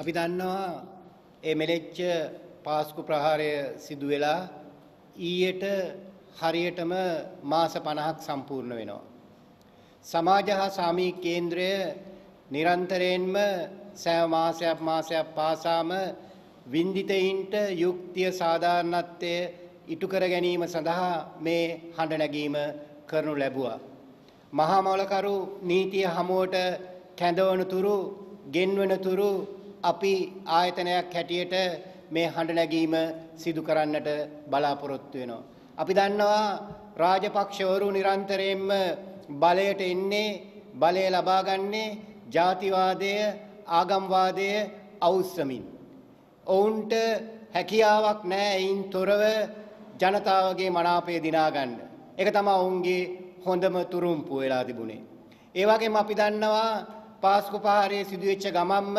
අපි දන්නවා ඒ මෙලෙච්ච පාස්කු ප්‍රහාරය සිදු වෙලා ඊයට හරියටම මාස 50ක් සම්පූර්ණ වෙනවා. සමාජ හා සාමීක කේන්ද්‍රය නිරන්තරයෙන්ම සෑම මාසයක් පාසාම වින්දිතයින්ට යුක්තිය සාධාරණත්වය ඉටු කර ගැනීම සඳහා මේ හඬ නැගීම කරනු ලැබුවා. මහා මවලකරු නීතිය හමුවට කැඳවනතුරු ගෙන්වනතුරු අපි ආයතනයක් හැටියට මේ හඬ නැගීම සිදු කරන්නට බලාපොරොත්තු වෙනවා. අපි දන්නවා රාජපක්ෂවරු නිරන්තරයෙන්ම බලයට එන්නේ, බලය ලබාගන්නේ ජාතිවාදය, ආගම්වාදය අවුස්සමින්. ඔවුන්ට හැකියාවක් නැහැ එයින් තොරව ජනතාවගේ මනාපය දිනා ගන්න. ඒක තමයි ඔවුන්ගේ හොඳම තුරුම්පු වෙලා තිබුණේ. ඒ වගේම අපි දන්නවා පාස්කු ප්‍රහාරයේ සිදුවෙච්ච ගමම්ම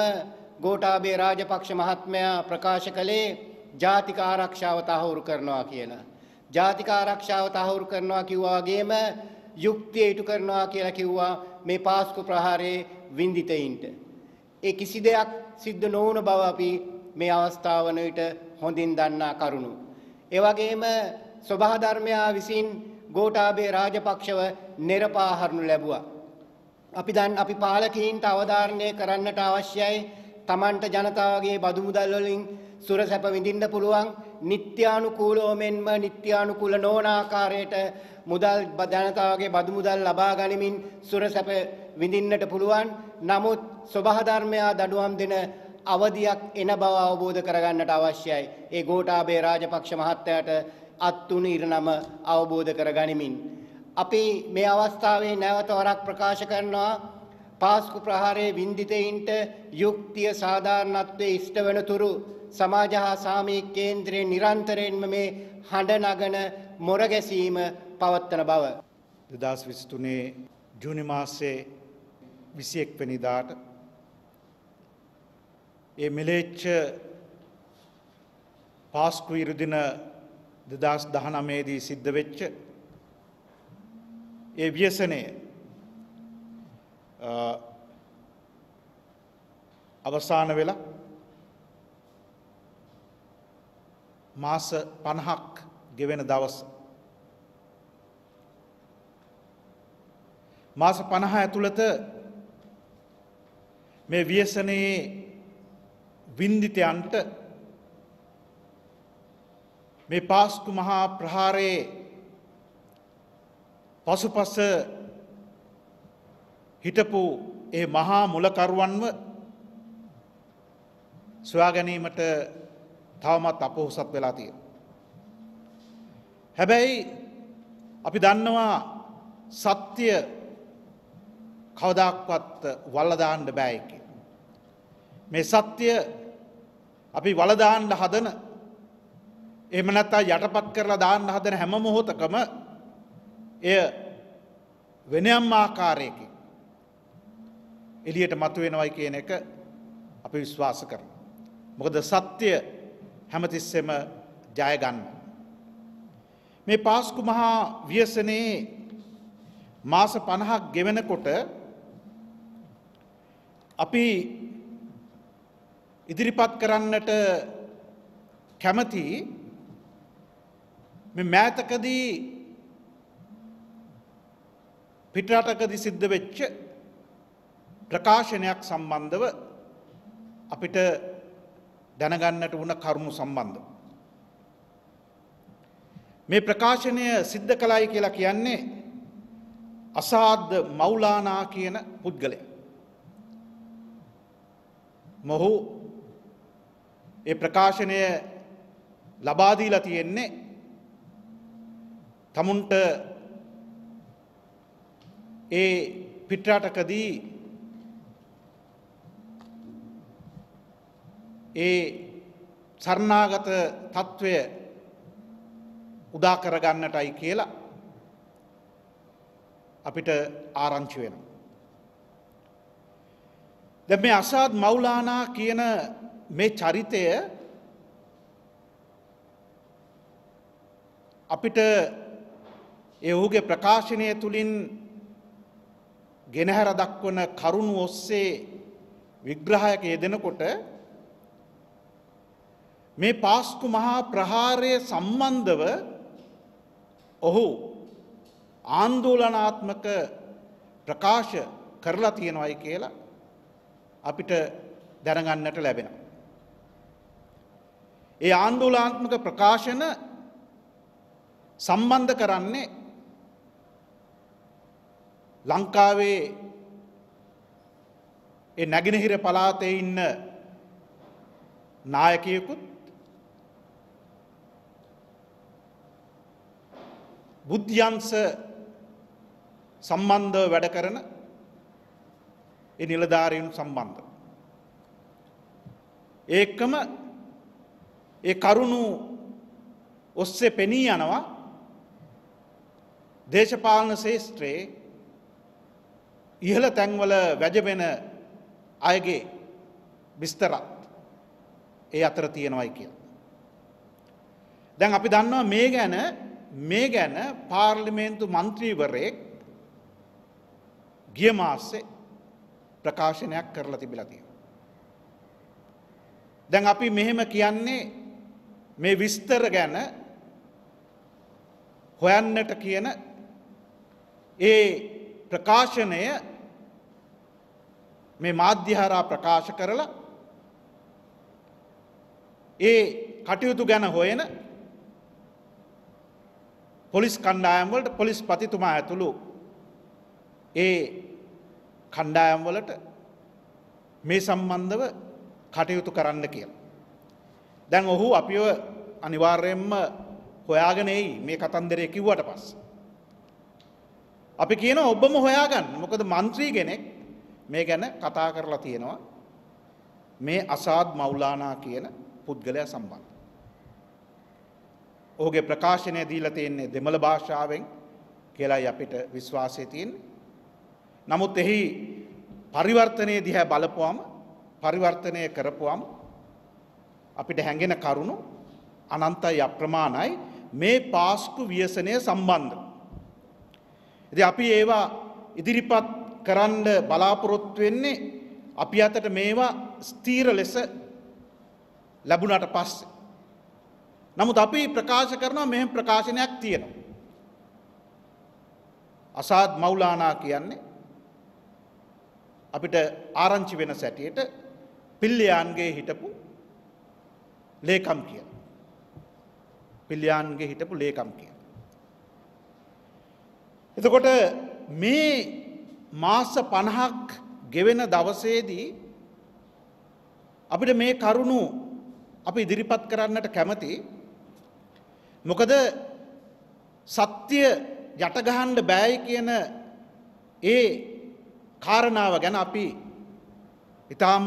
ගෝඨාභය රාජපක්ෂ මහත්මයා ප්‍රකාශ කළේ ජාතික ආරක්ෂාව තහවුරු කරනවා කියලා. ජාතික ආරක්ෂාව තහවුරු කරනවා කිව්වා වගේම යුක්තිය ඉටු කරනවා කියලා කිව්වා මේ පාස්කු ප්‍රහාරයේ වින්දිතයින්ට. ඒ කිසි දෙයක් සිද්ධ නොවුන බව අපි මේ අවස්ථාව වන විට හොඳින් දන්නා කරුණු. ඒ වගේම සභා ධර්මයා විසින් ගෝඨාභය රාජපක්ෂව නිරපාහරණු ලැබුවා. අපි පාලකීන්ට අවධාරණය කරන්නට අවශ්‍යයි. තමන්ට ජනතාවගේ බදු මුදල් වලින් සුරසැප විඳින්න පුළුවන් නිත්‍යානුකූලව මෙන්ම නිත්‍යානුකූල නොවන ආකාරයට මුදල් ජනතාවගේ බදු මුදල් ලබා ගනිමින් සුරසැප විඳින්නට පුළුවන්. නමුත් සභා ධර්මයා දඩුවම් දෙන අවධියක් එන බව අවබෝධ කරගන්නට අවශ්‍යයි. ඒ ගෝඨාභය රාජපක්ෂ මහත්තයාට අත්තුණු ඉරණම අවබෝධ කරගනිමින් අපි මේ අවස්ථාවේ නැවත වරක් ප්‍රකාශ කරනවා පාස්කු ප්‍රහාරයේ වින්දිතයින්ට යුක්තිය සාධාරණත්වයේ ඉෂ්ට වෙනතුරු සමාජ හා සාමීක කේන්ද්‍රයේ නිරන්තරයෙන්ම මේ හඬ නගන මොර ගැසීම පවත්වන බව. 2023 ජූනි මාසයේ 21 වෙනිදාට ඒ මිලේච්ඡ පාස්කු ඉරුදින 2019 දී සිද්ධ වෙච්ච ඒ ව්‍යසනයේ අවසාන වෙලා මාස 50ක් ගෙවෙන දවස මාස 50 ඇතුළත මේ ව්‍යසනයේ වින්දිතයන්ට මේ පාස්කු මහා ප්‍රහාරයේ පසුපස හිටපු ඒ මහා මුලකරුවන්ව සොයා ගැනීමට තවමත් අපොහොසත් වෙලා තියෙනවා. හැබැයි අපි දන්නවා සත්‍ය කවදාක්වත් වල්ලා දාන්න බෑ කියලා. මේ සත්‍ය අපි වල්ලා දාන්න හදන, එහෙම නැත්නම් යටපත් කරලා දාන්න හදන හැම මොහොතකම එය වෙනම ආකාරයකින් එළියට මතුවෙනවයි කියන එක අපි විශ්වාස කරනවා. මොකද සත්‍ය හැමතිස්සෙම ජය ගන්නවා. මේ පාස්කු මහා ව්‍යසනයේ මාස 50ක් ගෙවෙනකොට අපි ඉදිරිපත් කරන්නට කැමති මේ මෑතකදී පිටරටකදී සිද්ධ වෙච්ච ප්‍රකාශනයක් සම්බන්ධව අපිට දැනගන්නට වුණ කරුණු සම්බන්ධව. මේ ප්‍රකාශනය සිද්ධ කළයි කියලා කියන්නේ අසාද් මවුලානා කියන පුද්ගලයා. මොහු ඒ ප්‍රකාශනය ලබා දීලා තියෙන්නේ තමුන්ට ඒ පිටරටකදී ඒ සරණාගත තත්වය උදා කරගන්නටයි කියලා අපිට ආරංචි වෙනවා. දැන් මේ අසාද් මවුලානා කියන මේ චරිතය අපිට ඒ ඔහුගේ ප්‍රකාශනය තුලින් ගෙනහැර දක්වන කරුණු ඔස්සේ විග්‍රහයක යෙදෙනකොට මේ පාස්කු මහා ප්‍රහාරය සම්බන්ධව ඔහු ආන්දෝලනාත්මක ප්‍රකාශ කරලා තියෙනවායි කියලා අපිට දැනගන්නට ලැබෙනවා. ඒ ආන්දෝලනාත්මක ප්‍රකාශන සම්බන්ධ කරන්නේ ලංකාවේ ඒ නැගෙනහිර පළාතේ ඉන්න නායකයෙකුත් බුද්ධ්‍යංශ සම්බන්ධව වැඩ කරන ඒ නිලධාරීන් සම්බන්ධ. ඒකම ඒ කරුණු ඔස්සේ පෙනී යනවා දේශපාලන ශාස්ත්‍රයේ ඉහළ තැන්වල වැජබෙන අයගේ විස්තරත් ඒ අතර තියෙනවයි කියලා. දැන් අපි දන්නවා මේ ගැන පාර්ලිමේන්තු මන්ත්‍රීවරයෙක් ගිය මාසේ ප්‍රකාශනයක් කරලා තිබිලා තියෙනවා. දැන් අපි මෙහෙම කියන්නේ මේ විස්තර ගැන හොයන්නට කියන ඒ ප්‍රකාශනය මේ මාධ්‍ය හරහා ප්‍රකාශ කරලා ඒ කටයුතු ගැන හොයන පොලිස් කණ්ඩායම් වලට පොලිස් පතිතුමා ඇතුළු ඒ කණ්ඩායම් වලට මේ සම්බන්ධව කටයුතු කරන්න කියලා. දැන් ඔහු අපිව අනිවාර්යයෙන්ම හොයාගෙන එයි මේ කතන්දරය කිව්වට පස්සේ. අපි කියනවා ඔබම හොයාගන්න. මොකද മന്ത്രി කෙනෙක් මේ ගැන කතා කරලා තියෙනවා මේ අසාද් මවුලානා කියන පුද්ගලයා සම්බන්ධ. ඔහුගේ ප්‍රකාශනය දීලා තියෙන්නේ දෙමළ භාෂාවෙන් කියලායි අපිට විශ්වාසය තියෙන්නේ. නමුත් එහි පරිවර්තනයේ දිහා බලපුවම පරිවර්තනය කරපුවම අපිට හැඟෙන කරුණු අනන්තයි අප්‍රමාණයි මේ පාස්කු ව්‍යසනය සම්බන්ධ. ඉතින් අපි ඒවා ඉදිරිපත් කරන්න බලාපොරොත්තු වෙන්නේ අපි අතට මේවා ස්ථීර ලෙස ලැබුණාට පස්සේ. නමුත් අපි ප්‍රකාශ කරනවා මෙහෙම ප්‍රකාශනයක් තියෙනවා. අසාද් මවුලානා කියන්නේ අපිට ආරංචි වෙන සැටියට පිල්ලියාන්ගේ හිටපු ලේකම් කියලා. පිල්ලියාන්ගේ හිටපු ලේකම් කියලා. එතකොට මේ මාස 50ක් ගෙවෙන දවසේදී අපිට මේ කරුණු අපි ඉදිරිපත් කරන්නට කැමති. මොකද සත්‍ය යට ගහන්න බෑයි කියන ඒ කාරණාව ගැන අපි ඊටාම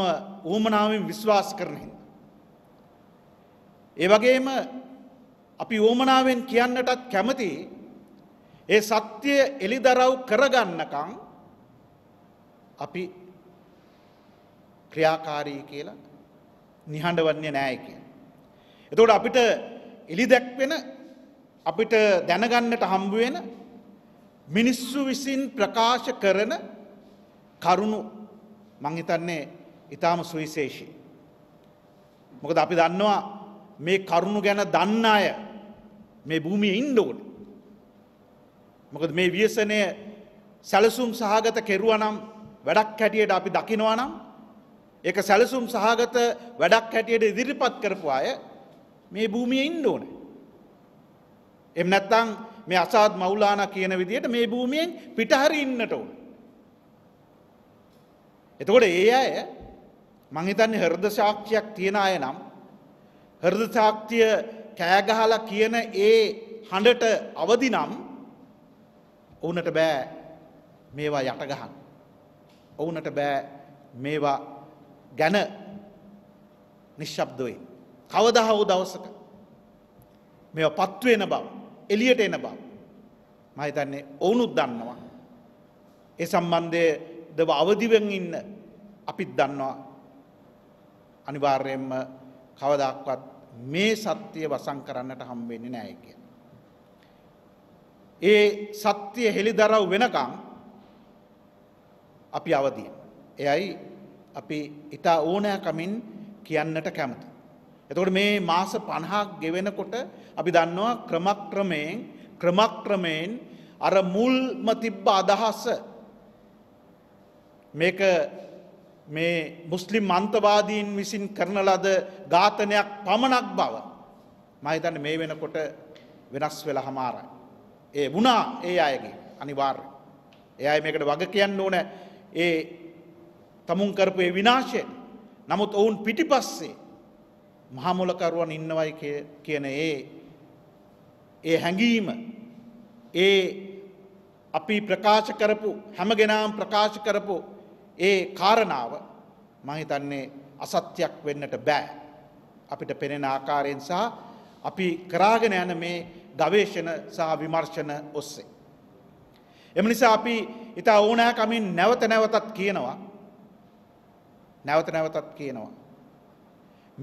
ඕමනාවෙන් විශ්වාස කරන හින්දා. ඒ වගේම අපි ඕමනාවෙන් කියන්නටත් කැමති ඒ සත්‍ය එලිදරව් කරගන්නකම් අපි ක්‍රියාකාරී කියලා නිහඬවන්නේ නැහැ කියලා. එතකොට අපිට එලිදැක් වෙන අපිට දැනගන්නට හම්බ වෙන මිනිස්සු විසින් ප්‍රකාශ කරන කරුණු මම හිතන්නේ ඊටාම සුවිශේෂී. මොකද අපි දන්නවා මේ කරුණු ගැන දන්න අය මේ භූමියේ ඉන්න ඕනේ. මොකද මේ ව්‍යසනය සැලසුම් සහගත කෙරුවා නම් වැඩක් හැටියට අපි දකිනවා නම් ඒක සැලසුම් සහගත වැඩක් හැටියට ඉදිරිපත් කරපු අය මේ භූමියේ ඉන්න ඕනේ. එහෙම නැත්නම් මේ අසාද් මවුලානා කියන විදිහට මේ භූමියෙන් පිටහරි ඉන්නට ඕනේ. එතකොට ඒ අය මං හිතන්නේ හෘද සාක්ෂියක් තියන අය නම් හෘද සාක්ෂිය කෑ ගහලා කියන ඒ හඬට අවදි නම් ඔවුන්ට බෑ මේවා යට ගහන්න. ඔවුන්ට බෑ මේවා ගැන නිශ්ශබ්ද වෙයි. කවදා හෝ දවසක මේවා පත් වෙන බව, එළියට එන බව මම හිතන්නේ ඔවුනුත් දන්නවා. ඒ සම්බන්ධයේදව අවදිවෙන් ඉන්න අපිත් දන්නවා. අනිවාර්යයෙන්ම කවදාක්වත් මේ සත්‍ය වසන් කරන්නට හම් වෙන්නේ නැහැ කියලා. ඒ සත්‍ය හෙළිදරව් වෙනකම් අපි අවදියි. එයයි අපි ඊට ඕනෑකමින් කියන්නට කැමති. එතකොට මේ මාස 50ක් ගෙවෙනකොට අපි දන්නවා ක්‍රමක්‍රමයෙන් අර මුල්ම තිබ්බ අදහස මේක මේ මුස්ලිම් අන්තවාදීන් විසින් කරන ලද ඝාතනයක් පමණක් බව මම හිතන්නේ මේ වෙනකොට වෙනස් වෙලා හමාරයි. ඒ වුණා ඒ අයගේ අනිවාර්යයෙන්. ඒ අය මේකට වග කියන්න ඕන ඒ තමුන් කරපු ඒ විනාශය. නමුත් ඔවුන් පිටිපස්සේ මහා මොලකරුවන් ඉන්නවයි කියන ඒ හැඟීම ඒ අපි ප්‍රකාශ කරපු හැමගෙනාම ප්‍රකාශ කරපු ඒ කාරණාව මම හිතන්නේ අසත්‍යක් වෙන්නට බෑ අපිට පෙනෙන ආකාරයෙන් සහ අපි කරාගෙන යන මේ ගවේෂණ සහ විමර්ශන ඔස්සේ. එම නිසා අපි ඊට ඕනෑකමින් නැවත නැවතත් කියනවා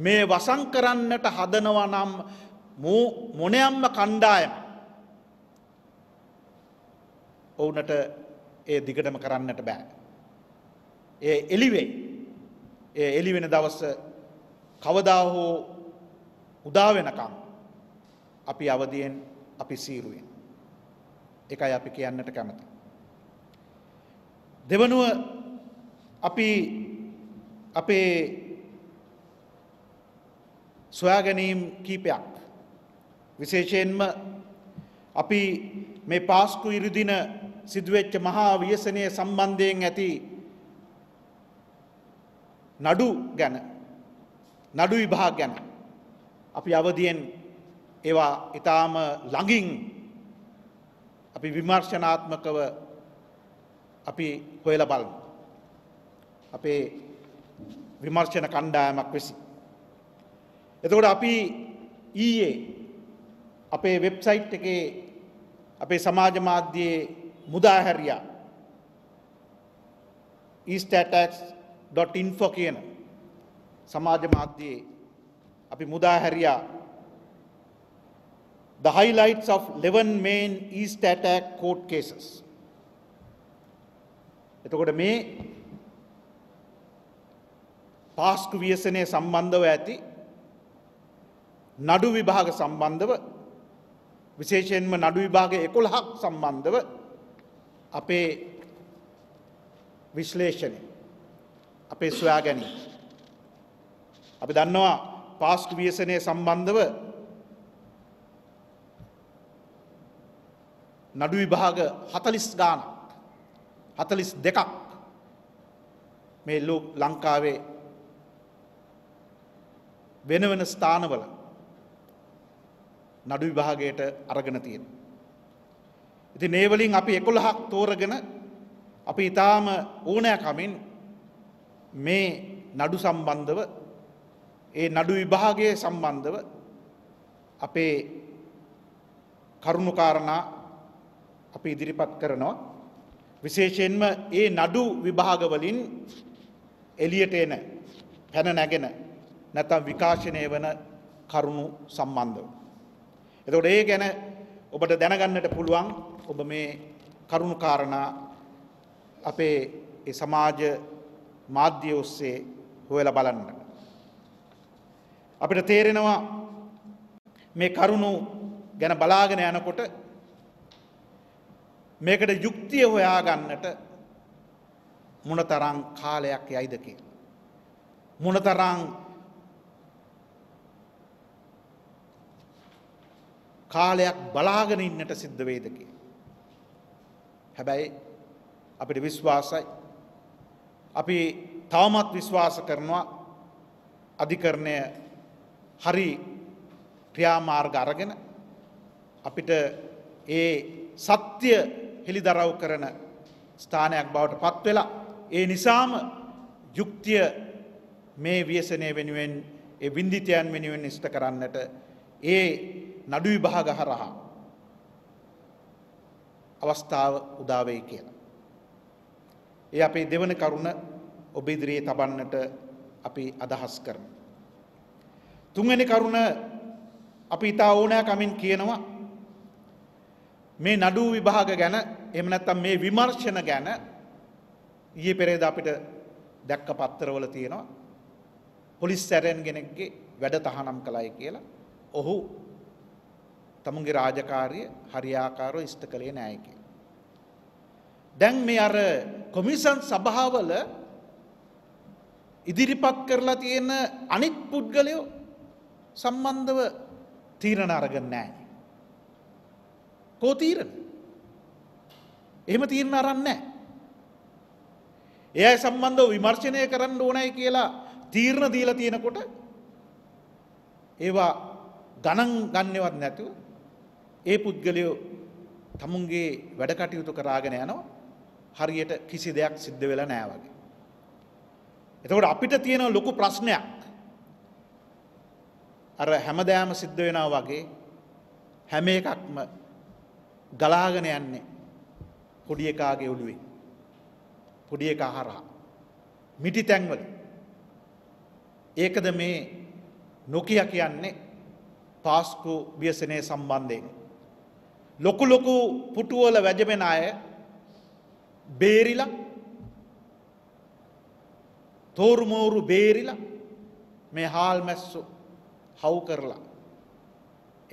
මේ වසන් කරන්නට හදනවා නම් මොණයම්ම කණ්ඩායම ඔවුන්ට ඒ දිගටම කරන්නට බෑ. ඒ එළි වෙන දවස කවදා හෝ උදා වෙනකම් අපි අවදියෙන් අපි සීරුවෙන් එකයි අපි කියන්නට කැමති. දෙවනුව අපි අපේ සොයාගැනීම් කීපයක් විශේෂයෙන්ම අපි මේ පාස්කු ඉරිදින සිදුවෙච්ච මහා ව්‍යසනය සම්බන්ධයෙන් ඇති නඩු විභාග ගැන අපි අවදියෙන් ඒවා ඊටාම ළඟින් අපි විමර්ශනාත්මකව අපි හොයලා බලමු. අපේ විමර්ශන කණ්ඩායමක් විසින්. එතකොට අපි ඊයේ අපේ වෙබ්සයිට් එකේ අපේ සමාජ මාධ්‍යයේ මුදා හැරියා eastattack.info කියන සමාජ මාධ්‍යයේ අපි මුදා හැරියා the highlights of 11 main East attack court cases. එතකොට මේ පාස්කු ව්‍යසනය සම්බන්ධව ඇති නඩු විභාග සම්බන්ධව විශේෂයෙන්ම නඩු විභාග 11ක් සම්බන්ධව අපේ විශ්ලේෂණය අපේ සොයා ගැනීම. අපි දන්නවා පාස්කු ව්‍යසනය සම්බන්ධව නඩු විභාග 40 ගානක් 42ක් මේ ලංකාවේ වෙන වෙන ස්ථානවල නඩු විභාගයට අරගෙන තියෙනවා. ඉතින් ඒ වලින් අපි 11ක් තෝරගෙන අපි ඊටාම ඕනෑකමින් මේ නඩු සම්බන්ධව ඒ නඩු විභාගයේ සම්බන්ධව අපේ කරුණු කාරණා අපි ඉදිරිපත් කරනවා. විශේෂයෙන්ම ඒ නඩු විභාග වලින් එළියට එන පැන නැගෙන නැත්නම් විකාශනය වන කරුණු සම්බන්ධව. එතකොට ඒ ගැන ඔබට දැනගන්නට පුළුවන් ඔබ මේ කරුණු කාරණා අපේ ඒ සමාජ මාධ්‍ය ඔස්සේ හොයලා බලන්න. අපිට තේරෙනවා මේ කරුණු ගැන බලාගෙන යනකොට මේකට යුක්තිය හොයාගන්නට මොනතරම් කාලයක් යයිද කියලා. මොනතරම් කාලයක් බලාගෙන ඉන්නට සිද්ධ වේද කියලා. හැබැයි අපිට විශ්වාසයි අපි තවමත් විශ්වාස කරනවා අධිකරණය හරි ක්‍රියාමාර්ග අරගෙන අපිට ඒ සත්‍ය හෙළිදරව් කරන ස්ථානයක් බවට පත් වෙලා ඒ නිසාම යුක්තිය මේ ව්‍යසනය වෙනුවෙන් ඒ විඳිතයන් වෙනුවෙන් ඉෂ්ට කරන්නට ඒ නඩු විභාග හරහා අවස්ථාව උදා වෙයි කියලා. ඒ අපේ දෙවන කරුණ ඔබ ඉදිරියේ තබන්නට අපි අදහස් කරමු. තුන්වෙනි කරුණ අපි ඊට ඕනෑකමින් කියනවා මේ නඩු විභාග ගැන එහෙම නැත්නම් මේ විමර්ශන ගැන ඊයේ පෙරේද අපිට දැක්ක පත්තරවල තියෙනවා පොලිස් සැරයන් කෙනෙක්ගේ වැඩ තහනම් කළයි කියලා ඔහු තමුන්ගේ රාජකාරිය හරියාකාරව ඉෂ්ට කළේ නැහැ කියලා. දැන් මේ අර කොමිෂන් සභාවල ඉදිරිපත් කරලා තියෙන අනිත් පුද්ගලයෝ සම්බන්ධව තීරණ අරගෙන නැහැ. කෝ තීරණ? එහෙම තීරණ අරන් නැහැ. ඒ අය සම්බන්ධව විමර්ශනය කරන්න ඕනයි කියලා තීරණ දීලා තියෙනකොට ඒවා ගණන් ගන්නවත් නැතුව ඒ පුද්ගලයෝ තමුන්ගේ වැඩ කටයුතු කරාගෙන යනවා හරියට කිසි දෙයක් සිද්ධ වෙලා නැහැ වගේ. එතකොට අපිට තියෙන ලොකු ප්‍රශ්නයක් අර හැමදාම සිද්ධ වෙනවා වගේ හැම එකක්ම ගලාගෙන යන්නේ පොඩි එකාගේ ඔළුවේ. පොඩි එකා හරහා මිටි තැන්වල. ඒකද මේ නොකිය කියන්නේ පාස්කු ව්‍යසනයේ සම්බන්ධයෙන් ලොකු ලොකු පුටු වල වැජෙන අය බේරිලා තෝරු මෝරු බේරිලා මේ හාල් මැස්සු හවු කරලා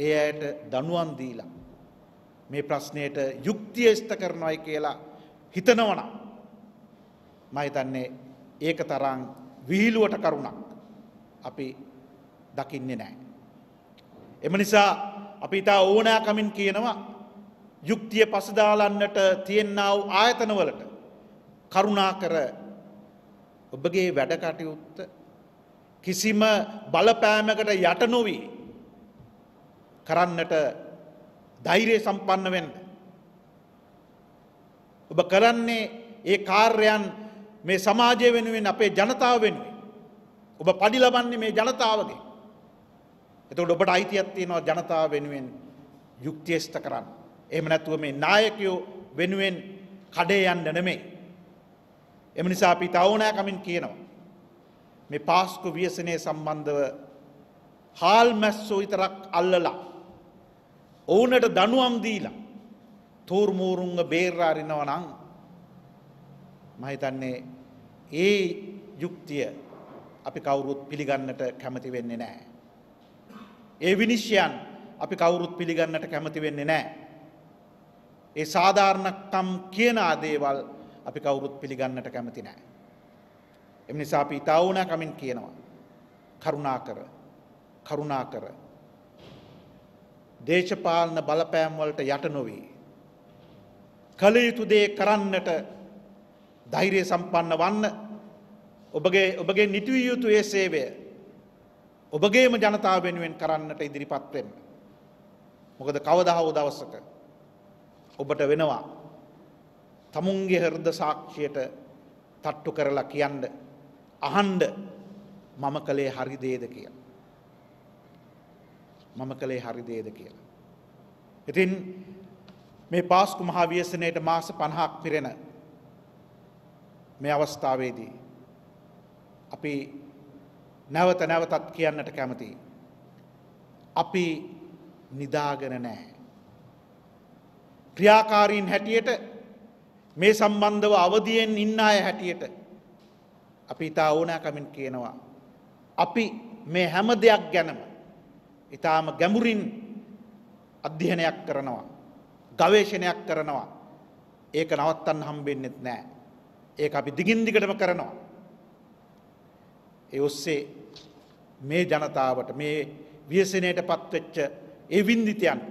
ඒ ඇයට දනුවන් දීලා මේ ප්‍රශ්නෙට යුක්තිය ඉෂ්ට කරනවායි කියලා හිතනවනම් මම හිතන්නේ ඒක තරම් විහිළුවට කරුණක් අපි දකින්නේ නැහැ. එම නිසා අපි ඊට ඕනෑකමින් කියනවා යුක්තිය පසදාලන්නට තියෙනා වූ ආයතනවලට කරුණාකර ඔබගේ වැඩ කටයුත්ත කිසිම බලපෑමකට යට නොවි කරන්නට ධෛර්ය සම්පන්න වෙන්න. ඔබ කරන්නේ ඒ කාර්යයන් මේ සමාජය වෙනුවෙන් අපේ ජනතාව වෙනුවෙන්. ඔබ පඩි ලබන්නේ මේ ජනතාවගේ. එතකොට ඔබට අයිතියක් තියෙනවා ජනතාව වෙනුවෙන් යුක්තියස්ත කරන්න. එහෙම නැතුව මේ නායකයෝ වෙනුවෙන් කඩේ යන්න නෙමෙයි. එම නිසා අපි තවුණා කමින් කියනවා මේ පාස්කු ව්‍යසනයේ සම්බන්ධව හාල් මැස්සෝ විතරක් අල්ලලා ඔවුන්ට දනුවම් දීලා තෝරු මෝරුංග බේරලා අරිනවා නම් මම හිතන්නේ ඒ යුක්තිය අපි කවුරුත් පිළිගන්නට කැමති වෙන්නේ නැහැ. ඒ විනිශ්චයන් අපි කවුරුත් පිළිගන්නට කැමති වෙන්නේ නැහැ. ඒ සාධාරණකම් කියන ආදේවල් අපි කවුරුත් පිළිගන්නට කැමති නැහැ. එම නිසා අපි ඊතාවුණා කමින් කියනවා කරුණාකර දේශපාලන බලපෑම් වලට යට නොවි කල යුතු දේ කරන්නට ධෛර්ය සම්පන්න වන්න. ඔබගේ නිතිවිය යුතු ඒ සේවය ඔබගේම ජනතාව වෙනුවෙන් කරන්නට ඉදිරිපත් වෙන්න. මොකද කවදා හෝ දවසක ඔබට වෙනවා තමුන්ගේ හෘද සාක්ෂියට තට්ටු කරලා කියන්න අහන්න මම කලේ හරි දේද කියලා. ඉතින් මේ පාස්කු මහා ව්‍යසනයේට මාස 50ක් පිරෙන මේ අවස්ථාවේදී අපි නැවතත් කියන්නට කැමතියි. අපි නිදාගෙන නැහැ. ක්‍රියාකාරීන් හැටියට මේ සම්බන්ධව අවදියෙන් ඉන්න අය හැටියට අපි ඊට ඕනෑකමින් කියනවා අපි මේ හැම දෙයක් ගැනම ඊටාම ගැඹුරින් අධ්‍යයනයක් කරනවා, ගවේෂණයක් කරනවා. ඒක නවත්තන්න හම්බෙන්නේ නැහැ. ඒක අපි දිගින් දිගටම කරනවා. ඒ ඔස්සේ මේ ජනතාවට මේ ව්‍යසනයටපත් වෙච්ච ඒ වින්දිතයන්ට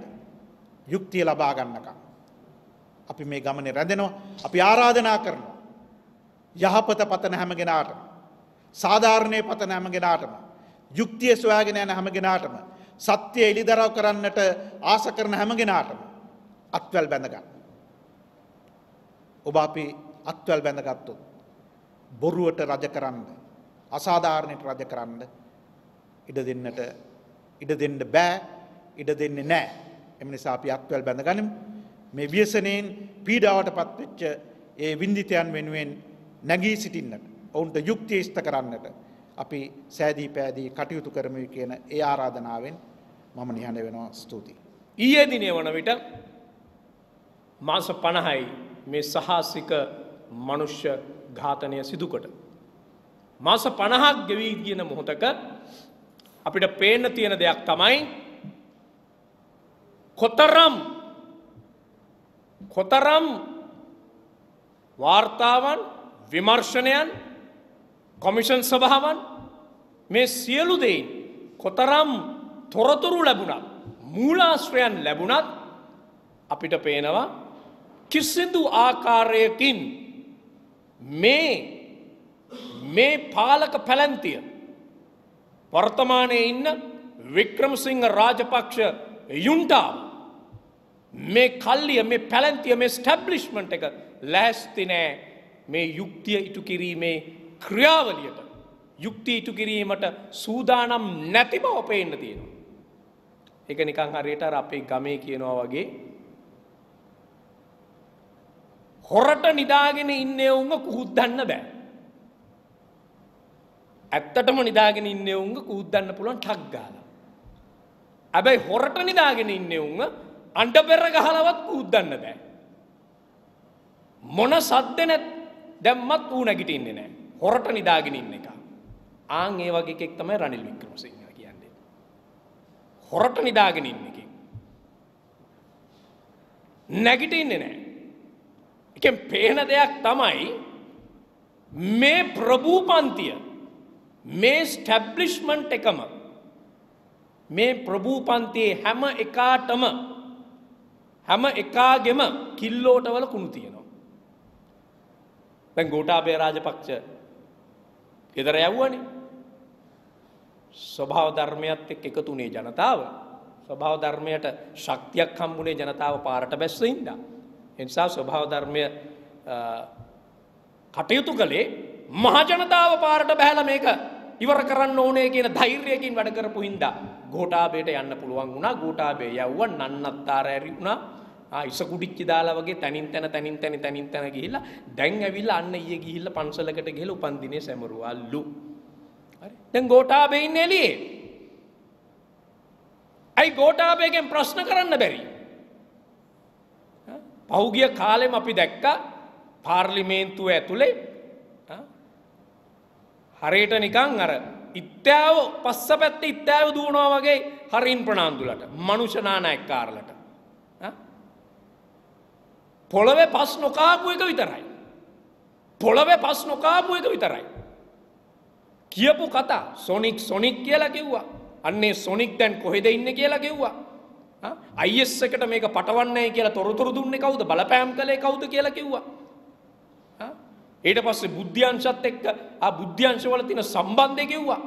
යුක්තිය ලබා ගන්නකම් අපි මේ ගමනේ රැඳෙනවා. අපි ආරාධනා කරනවා යහපත පතන හැම කෙනාටම, සාධාරණේ පතන හැම කෙනාටම, යුක්තිය සොයාගෙන යන හැම කෙනාටම, සත්‍ය එළිදරව් කරන්නට ආස කරන හැම කෙනාටම අත්වැල් බැඳ ගන්න. ඔබ අපි අත්වැල් බැඳගත්තොත් බොරුවට රජකරන්න, අසාධාරණයට රජකරන්න ඉඩ දෙන්න බෑ, ඉඩ දෙන්නේ නැහැ. එම නිසා අපි අත්වැල් බැඳගනිමු. මේ ව්‍යසනයෙන් පීඩාවට පත්වෙච්ච ඒ වින්දිතයන් වෙනුවෙන් නැගී සිටින්නට, ඔවුන්ට යුක්තිය ඉෂ්ට කරන්නට අපි සෑදී පෑදී කටයුතු කරමු කියන ඒ ආරාධනාවෙන් මම නිහඬ වෙනවා. ස්තුතියි. ඊයේ දිනේ වන විට මාස 50යි මේ සාහසික මනුෂ්‍ය ඝාතනය සිදුකොට. මාස 50ක් ගෙවී කියන මොහොතක අපිට පේන්න තියෙන දෙයක් තමයි කොතරම් වාර්තාවන් විමර්ශනයන් කොමිෂන් සභාවන් මේ සියලු දේ කොතරම් තොරතුරු ලැබුණත් මූලාශ්‍රයන් ලැබුණත් අපිට පේනවා කිසිදු ආකාරයකින් මේ පාලක පැලැන්තිය වර්තමානයේ ඉන්න වික්‍රමසිංහ රාජපක්ෂ යුන්ටාව මේ කල්ලිය මේ පැලැන්තිය මේ ස්ටැබ්ලිෂ්මන්ට් එක ලෑස්ති නෑ මේ යුක්තිය ඉටු කිරීමේ ක්‍රියාවලියට යුක්තිය ඉටු කිරීමට සූදානම් නැති බව පේන්න තියෙනවා. ඒක නිකන් හරියට අර අපේ ගමේ කියනවා වගේ හොරට නිදාගෙන ඉන්නේ උංග කුහුද්දන්න බෑ. ඇත්තටම නිදාගෙන ඉන්නේ උංග කුහුද්දන්න පුළුවන් ටක් ගාලා. හැබැයි හොරට නිදාගෙන ඉන්නේ උංග අඬබෙර ගහලවත් කුහුද්දන්න බෑ. මොන සද්ද නැත් දැම්මත් ඌ නැගිටින්නේ නෑ. හොරට නිදාගෙන ඉන්න එක. ආන් ඒ වගේ එකෙක් තමයි රනිල් වික්‍රමසිංහ කියන්නේ. හොරට නිදාගෙන ඉන්න එකෙක්. නැගිටින්නේ නෑ. එකෙන් පේන දෙයක් තමයි මේ ප්‍රභූ පන්තිය මේ ස්ටැබ්ලිෂ්මන්ට් එකම මේ ප්‍රභූ පන්තියේ හැම එකාගෙම කිල්ලෝටවල කුණු තියෙනවා. දැන් ගෝඨාභය රාජපක්ෂ ඊතර යවුවනේ. ස්වභාව ධර්මයත් එක්ක එකතුනේ ජනතාව. ස්වභාව ධර්මයට ශක්තියක් හම්බුනේ ජනතාව පාරට බැස්සින්දා. එනිසා ස්වභාව ධර්මය කටයුතු කළේ මහජනතාව පාරට බැහැලා මේක ඉවර කරන්න ඕනේ කියන ධෛර්යයෙන් වැඩ කරපු හින්දා ගෝඨාභයට යන්න පුළුවන් වුණා. ගෝඨාභය යවුවා නන්නත්තර ඇරි වුණා. ඉසකුඩිච්චි දාලා වගේ තනින් තන ගිහිල්ලා දැන් ඇවිල්ලා අන්න ඊයේ ගිහිල්ලා පන්සලකට ගිහලා උපන් දිනේ සැමරුවාලු. හරි. දැන් ගෝඨාභය ඉන්නේ එළියේ. අයි ගෝඨාභයගෙන් ප්‍රශ්න කරන්න බැරි. පහුගිය කාලෙම අපි දැක්කා පාර්ලිමේන්තුව ඇතුලේ හරියට නිකන් අර ඉත්‍යාව පස්ස පැත්තේ ඉත්‍යාව දුවනවා වගේ හරින් ප්‍රනාන්දුලට මනුෂ්‍ය නානායකකාරලට පොළවේ පස් නොකාපු එක විතරයි කියපු කතා සොනික් කියලා කිව්වා. අන්නේ සොනික් දැන් කොහෙද ඉන්නේ කියලා කිව්වා. IS එකට මේක පටවන්නේ කියලා තොරතුරු දුන්නේ කවුද? බලපෑම් කළේ කවුද කියලා කිව්වා. ඊට පස්සේ බුද්ධ්‍යංශත් එක්ක බුද්ධ්‍යංශ වල තියෙන සම්බන්ධය කිව්වා.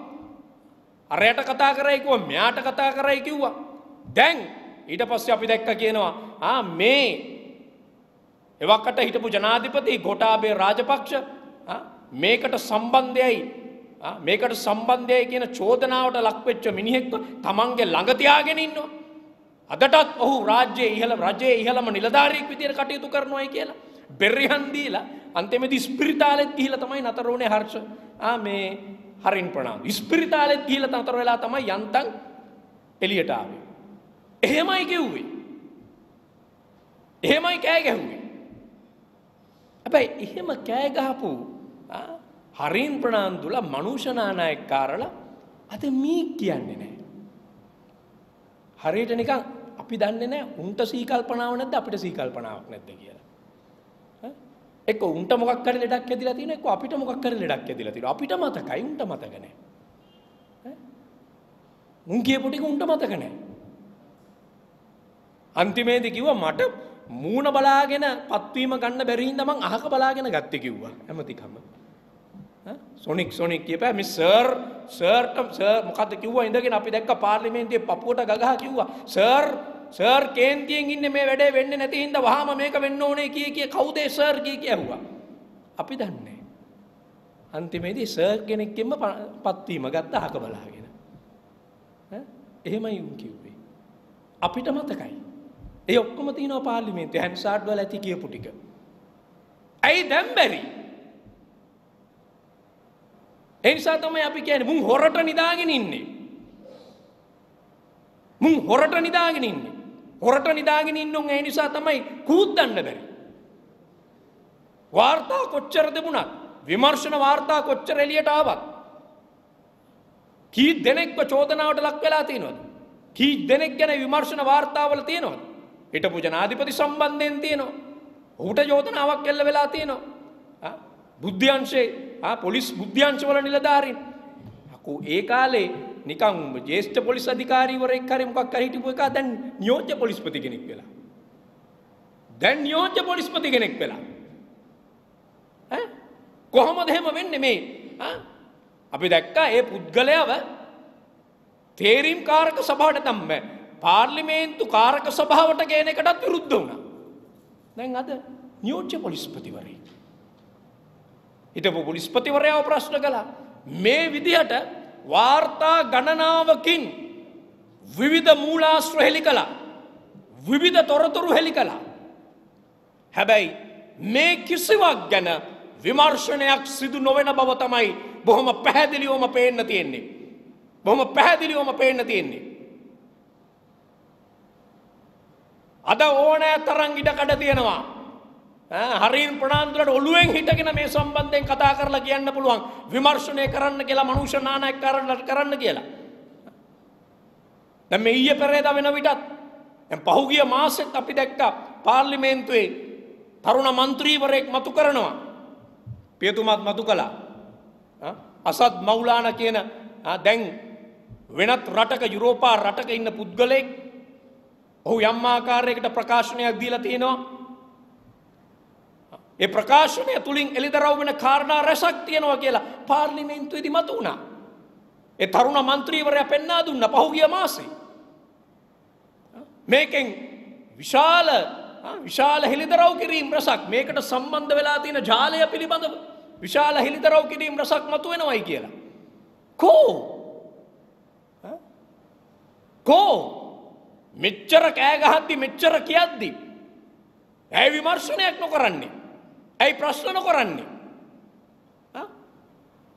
අරයට කතා කරයි කිව්වා, මෙයාට කතා කරයි කිව්වා. දැන් ඊට පස්සේ අපි දැක්ක කියනවා මේ එවකට හිටපු ජනාධිපති ගෝඨාභය රාජපක්ෂ මේකට සම්බන්ධයයි කියන චෝදනාවට ලක් වෙච්ච මිනිහෙක්ව තමන්ගේ ළඟ තියාගෙන ඉන්නවා. අදටත් ඔහු රජයේ ඉහළම නිලධාරියෙක් විදියට කටයුතු කරනවායි කියලා බෙරිහන් දීලා අන්තිමේදී ස්පිරිතාලෙත් ගිහිලා තමයි නතර වුණේ හර්ෂ. මේ හරින් ප්‍රනාන්දු. ස්පිරිතාලෙත් ගිහිලා නතර වෙලා තමයි යන්තම් එළියට ආවේ. එහෙමයි කිව්වේ. එහෙමයි කෑ ගැහුවේ. හැබැයි එහෙම කෑ ගහපු හරින් ප්‍රනාන්දුලා මනුෂ්‍ය නානායකකාරලා අද මේ කියන්නේ නැහැ. හරියට නිකන් අපි දන්නේ නැහැ උන්ට සීකල්පනාවක් නැද්ද අපිට සීකල්පනාවක් නැද්ද කියලා. එක්ක උන්ට මොකක් හරි ලෙඩක් ඇදිලා තියෙනවා, එක්ක අපිට මොකක් හරි ලෙඩක් ඇදිලා තියෙනවා. අපිට මතකයි, උන්ට මතක නැහැ. මුන් කියපු ටික උන්ට මතක නැහැ. අන්තිමේදී කිව්වා මට මූණ බලාගෙන පත්වීම ගන්න බැරි හින්දා මං අහක බලාගෙන ගත්තේ කිව්වා. හැමතිකම සොනික් කියපෑ මේ සර් මොකද්ද කිව්වා ඉඳගෙන අපි දැක්ක පාර්ලිමේන්තුවේ පපුවට ගගහ කිව්වා සර් කේන්තියෙන් ඉන්නේ මේ වැඩේ වෙන්නේ නැති හින්දා වහාම මේක වෙන්න ඕනේ කී කවුද සර් කී ඇහුවා. අපි දන්නේ අන්තිමේදී සර් කෙනෙක්ගෙන්ම පත්වීම ගත්ත අහක බලාගෙන. එහෙමයි කිව්වේ. අපිට මතකයි. ඒ ඔක්කොම තියෙනවා පාර්ලිමේන්තුවේ හැන්සාඩ් වල ඇති කියපු ටික. ඇයි දැන් බැරි? එනිසා තමයි අපි කියන්නේ මුන් හොරට නිදාගෙන ඉන්නේ. හොරට නිදාගෙන ඉන්නුන් ඒ නිසා තමයි කූද්දන්න බැරි. වාර්තා කොච්චර දෙමුණත්, විමර්ශන වාර්තා කොච්චර එළියට ආවත් කී දෙනෙක්ව චෝදනාවට ලක් වෙලා තියෙනවද? කී දෙනෙක් ගැන විමර්ශන වාර්තාවල තියෙනවද? හිටපු ජනාධිපති සම්බන්ධයෙන් තියෙනවද? ඌට චෝදනාවක් එල්ල වෙලා තියෙනවද? බුද්ධි අංශේ පොලිස් බුද්ධි අංශවල නිලධාරීන් අකෝ ඒ කාලේ නිකන් ජේෂ්ඨ පොලිස් අධිකාරීවරයෙක් හරි මොකක් හරි හිටපු එකා දැන් නියෝජ්‍ය පොලිස්පති කෙනෙක් වෙලා. දැන් නියෝජ්‍ය පොලිස්පති කෙනෙක් වෙලා. කොහොමද එහෙම වෙන්නේ මේ? Api dakka e pudgalaya terim karaka sabahata thamma parlimentu karaka sabahawata gena ekatath virudda una dan ada niyojya polispathiware hitapu polispathiwareya prashna kala me vidiyata wartha gananawakin vividha moolashra helikala vividha toratoru helikala habai me kisiwak gana විමර්ශනයක් සිදු නොවන බව තමයි බොහොම පැහැදිලිවම පේන්න තියෙන්නේ. අද ඕනෑ තරම් ඉඩ කඩ තියෙනවා. හරින් ප්‍රනාන්දුලට ඔළුවෙන් හිටගෙන මේ සම්බන්ධයෙන් කතා කරලා කියන්න පුළුවන්. විමර්ශනය කරන්න කියලා මනුෂ්‍ය නානායකකරණට කරන්න කියලා. දැන් මේ ඊයේ පෙරේදා වෙන විටත් දැන් පහුගිය මාසෙත් අපි දැක්කා පාර්ලිමේන්තුවේ තරුණ മന്ത്രിවරයෙක් මතු කරනවා. පියතුමාත් මතු කළා. අසද් මවුලානා කියන දැන් වෙනත් රටක යුරෝපා රටක ඉන්න පුද්ගලෙක් ඔහු යම් ආකාරයකට ප්‍රකාශනයක් දීලා තිනවා. ඒ ප්‍රකාශනය තුලින් එළිදරව් වෙන කාරණා රැසක් තියනවා කියලා පාර්ලිමේන්තුවේදී මතු වුණා. ඒ තරුණ മന്ത്രിවරයා පෙන්වා දුන්නා පහුගිය මාසේ. මේකෙන් විශාල හෙළිදරව් කිරීම රසක් මේකට සම්බන්ධ වෙලා තියෙන ජාලය පිළිබඳව විශාල හෙළිදරව් කිරීම රසක් මතුවෙනවයි කියලා. කෝ මෙච්චර කෑ ගහද්දි මෙච්චර කියද්දි ඇයි විමර්ශනයක් නොකරන්නේ? ඇයි ප්‍රශ්න නොකරන්නේ?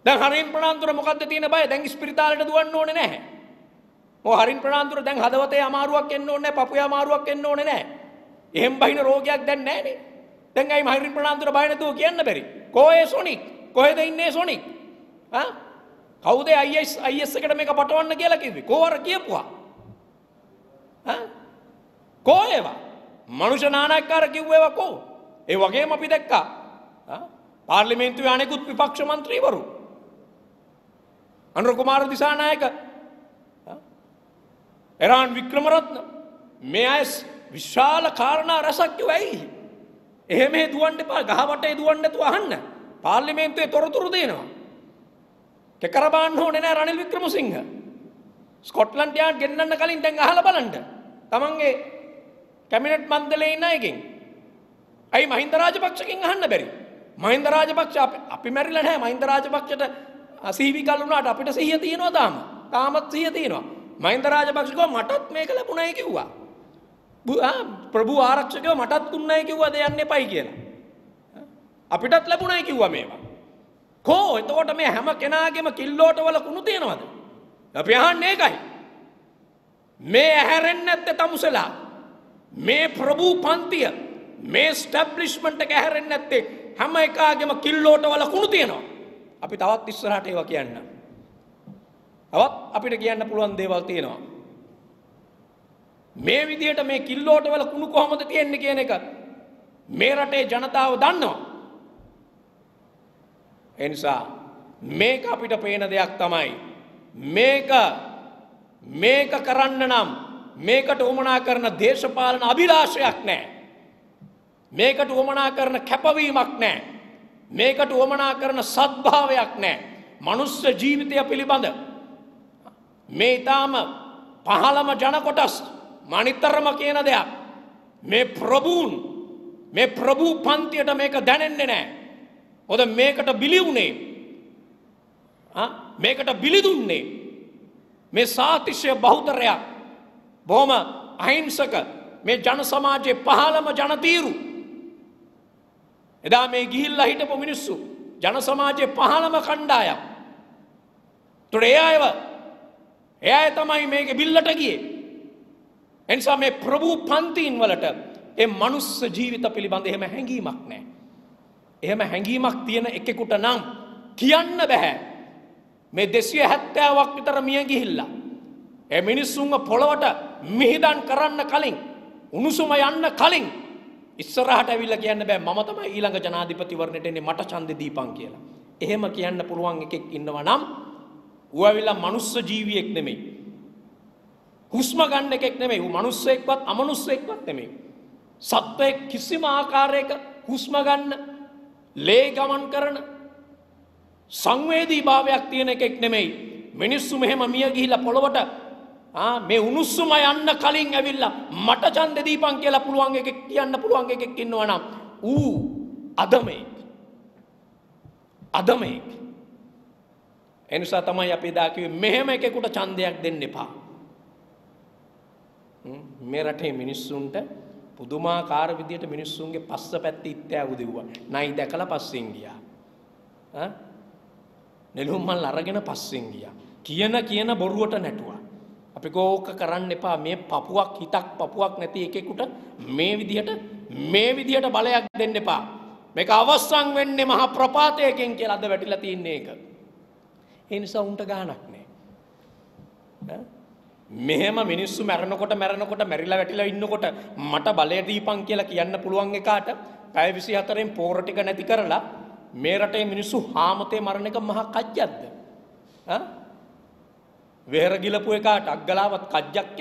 දැන් හරින් ප්‍රනාන්දුර මොකද්ද තියෙන බය? දැන් ස්පිරිතාලයට දුවන්න ඕනේ නැහැ. හරින් ප්‍රනාන්දුර දැන් හදවතේ අමාරුවක් එන්න ඕනේ නැහැ. පපුවේ අමාරුවක් එන්න ඕනේ නැහැ. එහෙම බහින රෝගයක් දැන් නැහැ නේ. දැන් අයි මහින් ප්‍රනාන්දුර බය නැතුව කියන්න බැරි. කොහේ සොනික්? කොහෙද ඉන්නේ සොනික්? කවුද IS එකට මේක පටවන්න කියලා කිව්වේ? කොවර කියපුවා? කොහෙවා? මනුෂ්‍ය නානාකාර කිව්වේවා කො? ඒ වගේම අපි දැක්කා. පාර්ලිමේන්තුවේ අනෙකුත් විපක්ෂ മന്ത്രിවරු. අනුර කුමාර දිසානායක. එරාන් වික්‍රමරත්න. මේ අයස් විශාල කාරණා රසක් කිව්වයි. එහෙම හේ දුවන්න එපා. ගහවටේ දුවන්න නැතුව අහන්න. පාර්ලිමේන්තුවේ තොරතුරු දෙනවා. කෙකර බාන්න ඕනේ නෑ රනිල් වික්‍රමසිංහ. ස්කොට්ලන්ඩ් යාඩ් ගෙන්නන්න කලින් දැන් අහලා බලන්න. තමන්ගේ කැබිනට් මණ්ඩලයේ ඉන්න එකෙන්. අයි මහින්ද රාජපක්ෂගෙන් අහන්න බැරි. මහින්ද රාජපක්ෂ අපි මැරිලා නෑ. මහින්ද රාජපක්ෂට 80 කල් වුණාට අපිට 100 තියෙනවා තාම. තාමත් 100 තියෙනවා. මහින්ද රාජපක්ෂ කිව්වා මටත් මේක ලැබුණයි කිව්වා. ප්‍රභු ආරක්ෂකව මටත් දුන්නයි කිව්වා ද යන්න එපයි කියලා. අපිටත් ලැබුණයි කිව්වා මේවා. කෝ එතකොට මේ හැම කෙනාගේම කිල්ලෝට වල කුණු තියනවද? අපි අහන්නේ ඒකයි. මේ ඇහැරෙන්නේ නැත්තේ තමුසලා. මේ ප්‍රභු පන්තිය මේ ස්ටැබ්ලිෂ්මන්ට් එක ඇහැරෙන්නේ නැත්තේ හැම එකාගේම කිල්ලෝට වල කුණු තියනවා. අපි තවත් ඉස්සරහට ඒවා කියන්න. තවත් අපිට කියන්න පුළුවන් දේවල් තියෙනවා. මේ විදිහට මේ කිල්ලෝට වල කුණු කොහොමද තියෙන්නේ කියන එක මේ රටේ ජනතාව දන්නවා. ඒ නිසා මේක අපිට පේන දෙයක් තමයි. මේක කරන්න නම් මේකට උමනා කරන දේශපාලන අභිලාෂයක් නැහැ. මේකට උමනා කරන කැපවීමක් නැහැ. මේකට උමනා කරන සත්භාවයක් නැහැ. මනුෂ්‍ය ජීවිතය පිළිබඳ මේ ඊටාම පහළම ජන කොටස් මනිතරම කියන දෙයක් මේ ප්‍රභූ පන්තියට මේක දැනෙන්නේ නැහැ. හොද මේකට බිලි වුණේ මේකට බිලි දුන්නේ මේ සාතිශය බහුතරයක් බොහොම අහිංසක මේ ජන සමාජයේ පහළම ජනතීරු. එදා මේ ගිහිල්ලා හිටපු මිනිස්සු ජන සමාජයේ පහළම කණ්ඩායම්. එයා තමයි මේකේ බිල්ලට ගියේ. එනිසා මේ ප්‍රභූ පන්තින් වලට මේ මනුස්ස ජීවිත පිළිබඳ එහෙම හැඟීමක් නැහැ. එහෙම හැඟීමක් තියෙන එකෙකුට නම් කියන්න බෑ. මේ 270ක් විතර මිය ගිහිල්ලා ඒ මිනිස්සුන්ව පොළවට මිහිදන් කරන්න කලින් උණුසුම යන්න කලින් ඉස්සරහට ඇවිල්ලා කියන්න බෑ මම තමයි ඊළඟ ජනාධිපතිවරණයට එන්නේ මට ඡන්දෙ දීපන් කියලා. එහෙම කියන්න පුළුවන් එකෙක් ඉන්නවා නම් ඌ ඇවිල්ලා මනුස්ස ජීවියෙක් නෙමෙයි. හුස්ම ගන්න එකෙක් නෙමෙයි. ඌ මනුස්සයෙක්වත් අමනුස්සයෙක්වත් නෙමෙයි. සත්වයේ කිසිම ආකාරයක හුස්ම ගන්න, ලේ ගමන් කරන සංවේදී භාවයක් තියෙන එකෙක් නෙමෙයි. මිනිස්සු මෙහෙම මිය ගිහිලා පොළවට මේ උණුසුම යන්න කලින් ඇවිල්ලා මට ඡන්දෙ දීපන් කියලා පුළුවන් එකෙක් කියන්න පුළුවන් එකෙක් ඉන්නවා නම් ඌ අදමෙක්. ඒ නිසා තමයි අපි දා කිව්වේ මෙහෙම එකෙකුට ඡන්දයක් දෙන්න එපා. මේ රටේ මිනිස්සුන්ට පුදුමාකාර විදියට මිනිස්සුන්ගේ පස්ස පැත්තේ ඉත්තෑව දෙව්වා. නයි දැකලා පස්සෙන් ගියා. නෙළුම් මල් අරගෙන පස්සෙන් ගියා. කියන බොරුවට නැටුවා. අපි කෝක කරන්න එපා මේ හිතක් පපුවක් නැති එකෙකුට මේ විදියට බලයක් දෙන්න එපා. මේක අවසන් වෙන්නේ මහ ප්‍රපාතයකින් කියලා අද වැටිලා තින්නේ ඒක. ඒ නිසා උන්ට ගාණක් නෑ. මෙහෙම මිනිස්සු මැරෙනකොට මැරිලා වැටිලා ඉන්නකොට මට බලය දීපන් කියලා කියන්න පුළුවන් එකාට පැය 24න් පෝර ටික නැති කරලා මේ රටේ මිනිස්සු හාමතේ මරණ එක මහ කජ්ජක්ද? වෙහෙර ගිලපු එකාට අග්ගලාවත් කජ්ජක්ද?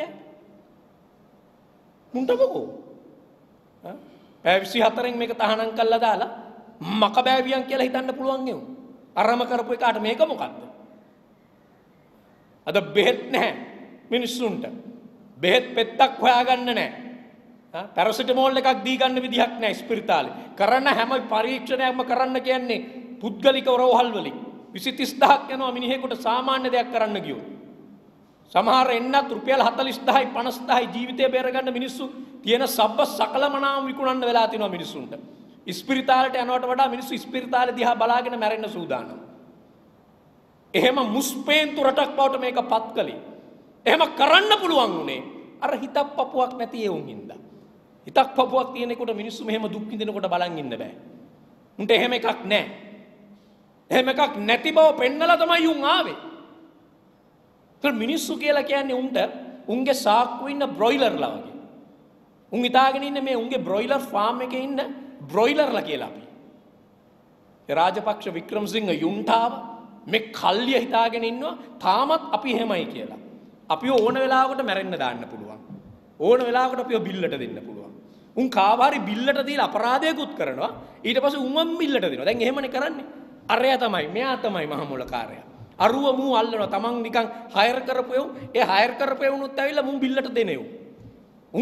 මුන්ටකෝ. පැය 24න් මේක තහනම් කළා දාලා මකබෑවියන් කියලා හිතන්න පුළුවන් එවුන්. අරම කරපු එකාට මේක මොකද්ද? අද බෙහෙත් නැහැ. මිනිස්සුන්ට බෙහෙත් පෙත්තක් හොයාගන්න නැහැ. පැරසිටමෝල් එකක් දී ගන්න විදිහක් නැහැ ස්පිරිතාලේ. කරන හැම පරීක්ෂණයක්ම කරන්න කියන්නේ පුද්ගලික රෝහල් වලින් 20-30000ක් යනවා මිනිහෙකුට සාමාන්‍ය දෙයක් කරන්න ගියොත්. සමහර එන්නත් රුපියල් 40000යි 50000යි ජීවිතේ බේරගන්න මිනිස්සු තියෙන සබ්බ සකලමනාම විකුණන්න වෙලා තිනවා මිනිස්සුන්ට. ස්පිරිතාලට යනවට වඩා මිනිස්සු ස්පිරිතාලේ දිහා බලාගෙන මැරෙන්න සූදානම්. එහෙම මුස්පේන්තු රටක් බවට මේක පත් කළේ. එහෙම කරන්න පුළුවන් උනේ අර හිතක් පපුවක් නැති ඒ උන්ින්දා. හිතක් පපුවක් තියෙනකොට මිනිස්සු මෙහෙම දුක් විඳිනකොට බලන් ඉන්න බෑ. උන්ට එහෙම එකක් නැහැ. එහෙම එකක් නැති බව පෙන්නලා තමයි උන් ආවේ. ඒතර මිනිස්සු කියලා කියන්නේ උන්ට උන්ගේ සාක්කුවේ ඉන්න බ්‍රොයිලර්ලා වගේ. උන් හිතාගෙන ඉන්නේ මේ උන්ගේ බ්‍රොයිලර් ෆාම් එකේ ඉන්න බ්‍රොයිලර්ලා කියලා අපි. ඒ රාජපක්ෂ වික්‍රමසිංහ යුන්ටාව මේ කල්ලිය හිතාගෙන ඉන්නවා තාමත් අපි එහෙමයි කියලා. අපි ඕන වෙලාවකට මැරෙන්න දාන්න පුළුවන්. ඕන වෙලාවකට අපිව බිල්ලට දෙන්න පුළුවන්. උන් කාව හරි බිල්ලට දීලා අපරාධයකුත් කරනවා. ඊට පස්සේ උන්වම් බිල්ලට දෙනවා. දැන් එහෙමනේ කරන්නේ. අරයා තමයි, මෙයා තමයි මහ මොලකාරයා. අරුව මූ අල්ලනවා. Taman නිකන් හයර් කරපු එවුන්. ඒ හයර් කරපු එවුනුත් ඇවිල්ලා මුන් බිල්ලට දෙනෙව්.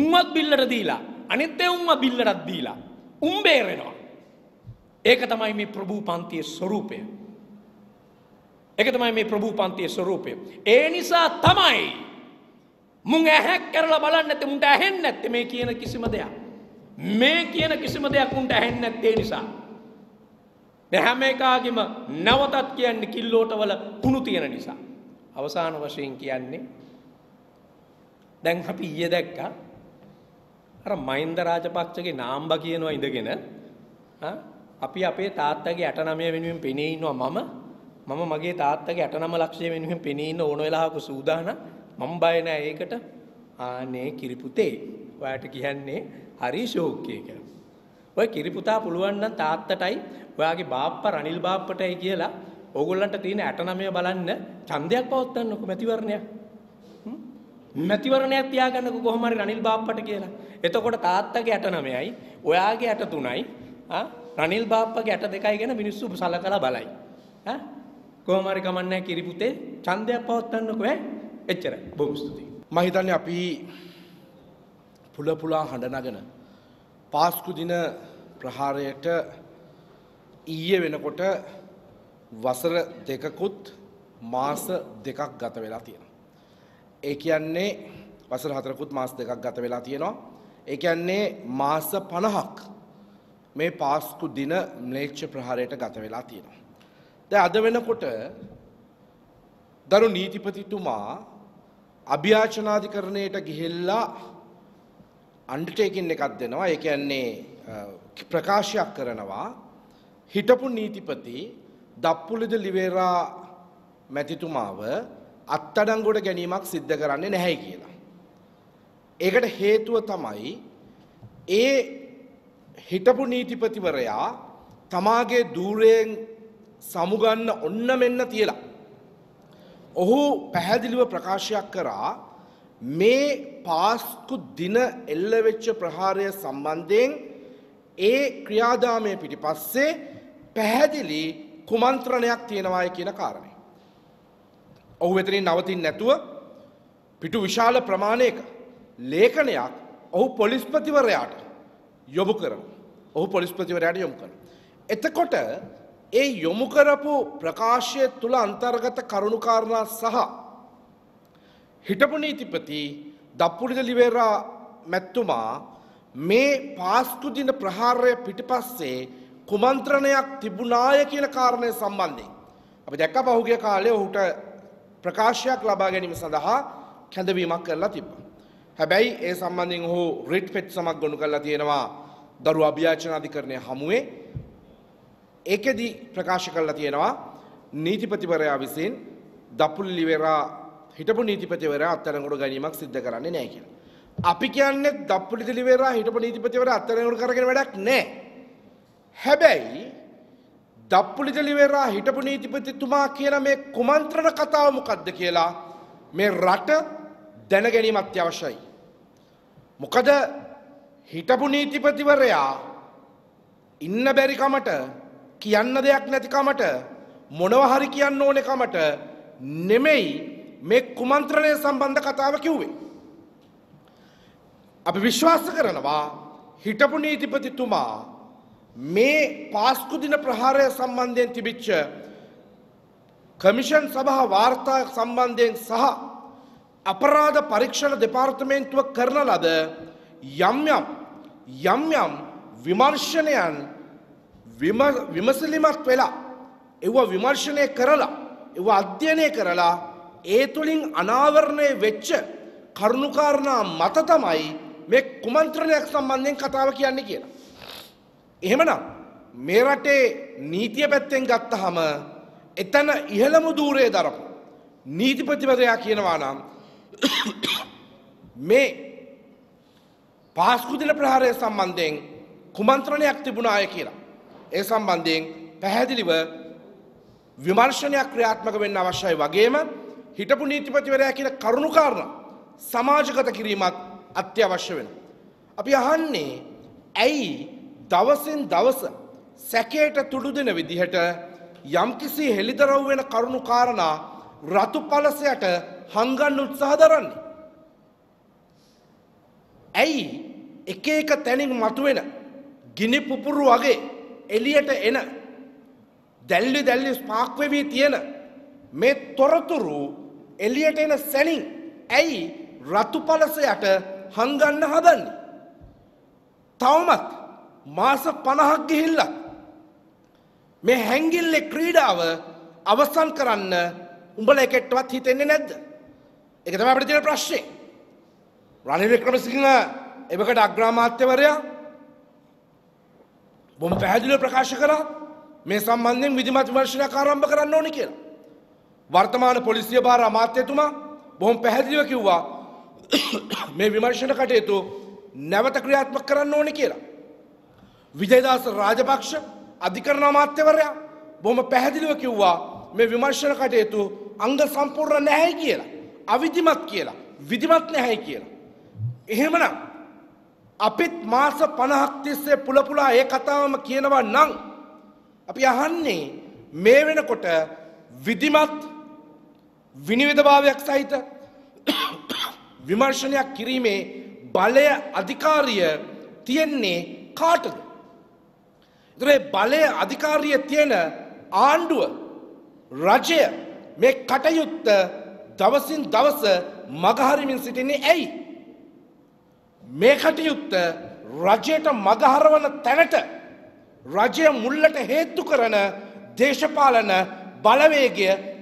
උන්වත් බිල්ලට දීලා, අනිත් එවුන්ව බිල්ලටත් දීලා. උන් බේරෙනවා. ඒක තමයි මේ ප්‍රභූ පන්තියේ ස්වરૂපය. ඒක තමයි මේ ප්‍රභූ පන්තියේ ස්වરૂපය. ඒ නිසා තමයි මුං ඇහැක් කරලා බලන්නේ නැත්තේ, මුන්ට ඇහෙන්නේ නැත්තේ මේ කියන කිසිම දෙයක්. මේ කියන කිසිම දෙයක් මුන්ට ඇහෙන්නේ නැත්තේ ඒ නිසා. මේ හැම එකාගෙම නැවතත් කියන්නේ කිල්ලෝටවල කුණු තියෙන නිසා. අවසාන වශයෙන් කියන්නේ දැන් අපි ඊයේ දැක්කා අර මහින්ද රාජපක්ෂගේ නාම්බා කියනවා ඉඳගෙන අපි අපේ තාත්තගේ 89 වෙනුවෙන් පෙනී ඉන්නවා මම මගේ තාත්තගේ 89 ලක්ෂය වෙනුවෙන් පෙනී ඉන්න ඕන වෙලාවක සූදානම්. මම බය නෑ ඒකට. ආනේ කිරිපුතේ ඔයාට කියන්නේ හරි ෂෝක් එක. ඔය කිරිපුතා පුළුවන් නම් තාත්තටයි ඔයාගේ බාප්පා රනිල් බාප්පටයි කියලා ඕගොල්ලන්ට තියෙන 89 බලන්න ඡන්දයක් පවත්වන්නකෝ මැතිවරණයක්. මැතිවරණයක් තියාගන්නකෝ කොහොම හරි රනිල් බාප්පට කියලා. එතකොට තාත්තගේ 89යි ඔයාගේ 83යි රනිල් බාප්පගේ 82යි ගැන මිනිස්සු සලකලා බලයි. කොහොම හරි කමන්නේ කිරි පුතේ ඡන්දයක් පවත්වන්නකෝ ඈ. එච්චරයි. බොහොම ස්තුතියි. මම හිතන්නේ අපි පුලා හඬ නගන පාස්කු දින ප්‍රහාරයට ඊයේ වෙනකොට වසර 2කුත් මාස 2ක් ගත වෙලා තියෙනවා. ඒ කියන්නේ වසර 4කුත් මාස 2ක් ගත වෙලා තියෙනවා. ඒ කියන්නේ මාස 50ක් මේ පාස්කු දින ම්ලේච්ඡ ප්‍රහාරයට ගත වෙලා තියෙනවා. දැන් අද වෙනකොට දරු නීතිපතිතුමා අභියාචනාධිකරණයට ගිහිල්ලා අන්ඩර්ටේකින් එකක් දෙනවා. ඒ කියන්නේ ප්‍රකාශයක් කරනවා හිටපු නීතිපති දප්පුල ද ලිවේරා මැතිතුමාව අත්අඩංගුවට ගැනීමක් සිද්ධ කරන්නේ නැහැ කියලා. ඒකට හේතුව තමයි ඒ හිටපු නීතිපතිවරයා තමාගේ ධූරයෙන් සමුගන්න ඔන්න මෙන්න තියලා. ඔහු පැහැදිලිව ප්‍රකාශයක් කරා මේ පාස්කු දින එල්ලවෙච්ච ප්‍රහාරය සම්බන්ධයෙන් ඒ ක්‍රියාදාමය පිටිපස්සේ පැහැදිලි කුමන්ත්‍රණයක් තියෙනවායි කියන කාරණේ. ඔහු එතනින් නවතින්නේ නැතුව පිටු විශාල ප්‍රමාණයක ලේඛනයක් ඔහු පොලිස්පතිවරයාට යොමු කරනවා. එතකොට ඒ යොමු කරපු ප්‍රකාශය තුල අන්තර්ගත කරුණු කාරණා සහ හිටපු නීතිපති දප්පුලි ද ලිවේරා මැතිතුමා මේ පාස්කු දින ප්‍රහාරය පිටිපස්සේ කුමන්ත්‍රණයක් තිබුණාය කියන කාරණය සම්බන්ධයෙන් අපි දැක්කා පහුගිය කාලේ ඔහුට ප්‍රකාශයක් ලබා ගැනීම සඳහා කැඳවීමක් කරලා තිබ්බා. හැබැයි ඒ සම්බන්ධයෙන් ඔහු රිට් පෙට්සමක් ගොනු කරලා තියෙනවා දරුවා අභියාචන අධිකරණයේ හමුවේ. ඒකෙදි ප්‍රකාශ කරලා තියෙනවා නීතිපතිවරයා විසින් දප්පුලි ලිවේරා හිටපු නීතිපතිවරයා අත්අඩංගුවට ගැනීමක් සිද්ධ කරන්නේ නැහැ කියලා. අපි කියන්නේ දප්පුලි ද ලිවේරා හිටපු නීතිපතිවරයා අත්අඩංගුවට කරගෙන වැඩක් නැහැ. හැබැයි දප්පුලි ද ලිවේරා හිටපු නීතිපතිතුමා කියන මේ කුමන්ත්‍රණ කතාව මොකද්ද කියලා මේ රට දැනගැනීම අත්‍යවශ්‍යයි. මොකද හිටපු නීතිපතිවරයා ඉන්න බැරි කමට කියන්න දෙයක් නැති කමට මොනවා හරි කියන්න ඕනේ කමට නෙමෙයි මේ කුමන්ත්‍රණය සම්බන්ධ කතාව කිව්වේ. අපි විශ්වාස කරනවා හිටපු නීතිපතිතුමා මේ පාස්කු දින ප්‍රහාරය සම්බන්ධයෙන් තිබිච්ච කමිෂන් සභා වාර්තා සම්බන්ධයෙන් සහ අපරාධ පරීක්ෂණ දෙපාර්තමේන්තුව කරන ලද යම් යම් විමර්ශනයන් විමසලිමත් වෙලා ඒවා විමර්ශනය කරලා ඒවා අධ්‍යයනය කරලා ඒ තුලින් අනාවරණය වෙච්ච කරුණු කාරණා මත තමයි මේ කුමන්ත්‍රණයක් සම්බන්ධයෙන් කතාව කියන්නේ කියලා. එහෙමනම් මේ රටේ නීතිය පැත්තෙන් ගත්තහම එතන ඉහළම ධූරයේ දරපු නීතිපතිවරයා කියනවා නම් මේ පාස්කු දින ප්‍රහාරය සම්බන්ධයෙන් කුමන්ත්‍රණයක් තිබුණාය කියලා. ඒ සම්බන්ධයෙන් පැහැදිලිව විමර්ශනයක් ක්‍රියාත්මක වෙන්න අවශ්‍යයි. වගේම හිටපු නීතිපතිවරයා කියන කරුණු කාරණා සමාජගත කිරීමත් අත්‍යවශ්‍ය වෙනවා. අපි අහන්නේ ඇයි දවසින් දවස සැකයට තුඩු දෙන විදිහට යම්කිසි හෙළිදරව් වෙන කරුණු කාරණා රතු පළසයට හංගන්න උත්සාහ දරන්නේ? ඇයි එක එක තැනින් මතුවෙන ගිනි පුපුරු වගේ එළියට එන දැල්ලි ස්පාක් වෙවි තියෙන මේ තොරතුරු එළියට එන සැනින් ඇයි රතු පළසයට හංගන්න හදන්නේ? තවමත් මාස 50ක් ගිහිල්ලා මේ හැංගිල්ලේ ක්‍රීඩාව අවසන් කරන්න උඹලා එකෙක්ටවත් හිතෙන්නේ නැද්ද? ඒක තමයි අපිට තියෙන ප්‍රශ්නේ. රනිල් වික්‍රමසිංහ එවකට අග්‍රාමාත්‍යවරයා බොහොම පැහැදිලිව ප්‍රකාශ කළා මේ සම්බන්ධයෙන් විධිමත් විමර්ශනයක් ආරම්භ කරන්න ඕනේ කියලා. වර්තමාන පොලිසිය භාර අමාත්‍යතුමා බොහොම පැහැදිලිව කිව්වා මේ විමර්ශන කටයුතු නැවත ක්‍රියාත්මක කරන්න ඕනේ කියලා. විජයදාස රාජපක්ෂ අධිකරණ අමාත්‍යවරයා බොහොම පැහැදිලිව කිව්වා මේ විමර්ශන කටයුතු අංග සම්පූර්ණ නැහැ කියලා. අවිධිමත් කියලා. විධිමත් නැහැ කියලා. එහෙමනම් අපිත් මාස 50ක් තිස්සේ පුලපුලා ඒ කතාවම කියනවා නම් අපි අහන්නේ මේ වෙනකොට විධිමත් විනිවිදභාවයක් සහිත විමර්ශනයක් කිරීමේ බලය අධිකාරිය තියන්නේ කාටද? ඒ බලය අධිකාරිය තියෙන ආණ්ඩුව රජය මේ කටයුත්ත දවසින් දවස මගහරිමින් සිටින්නේ ඇයි? මේ කටයුත්ත රජයට මගහරවන තැනට රජය මුල්ලට හේතු කරන දේශපාලන බලවේගය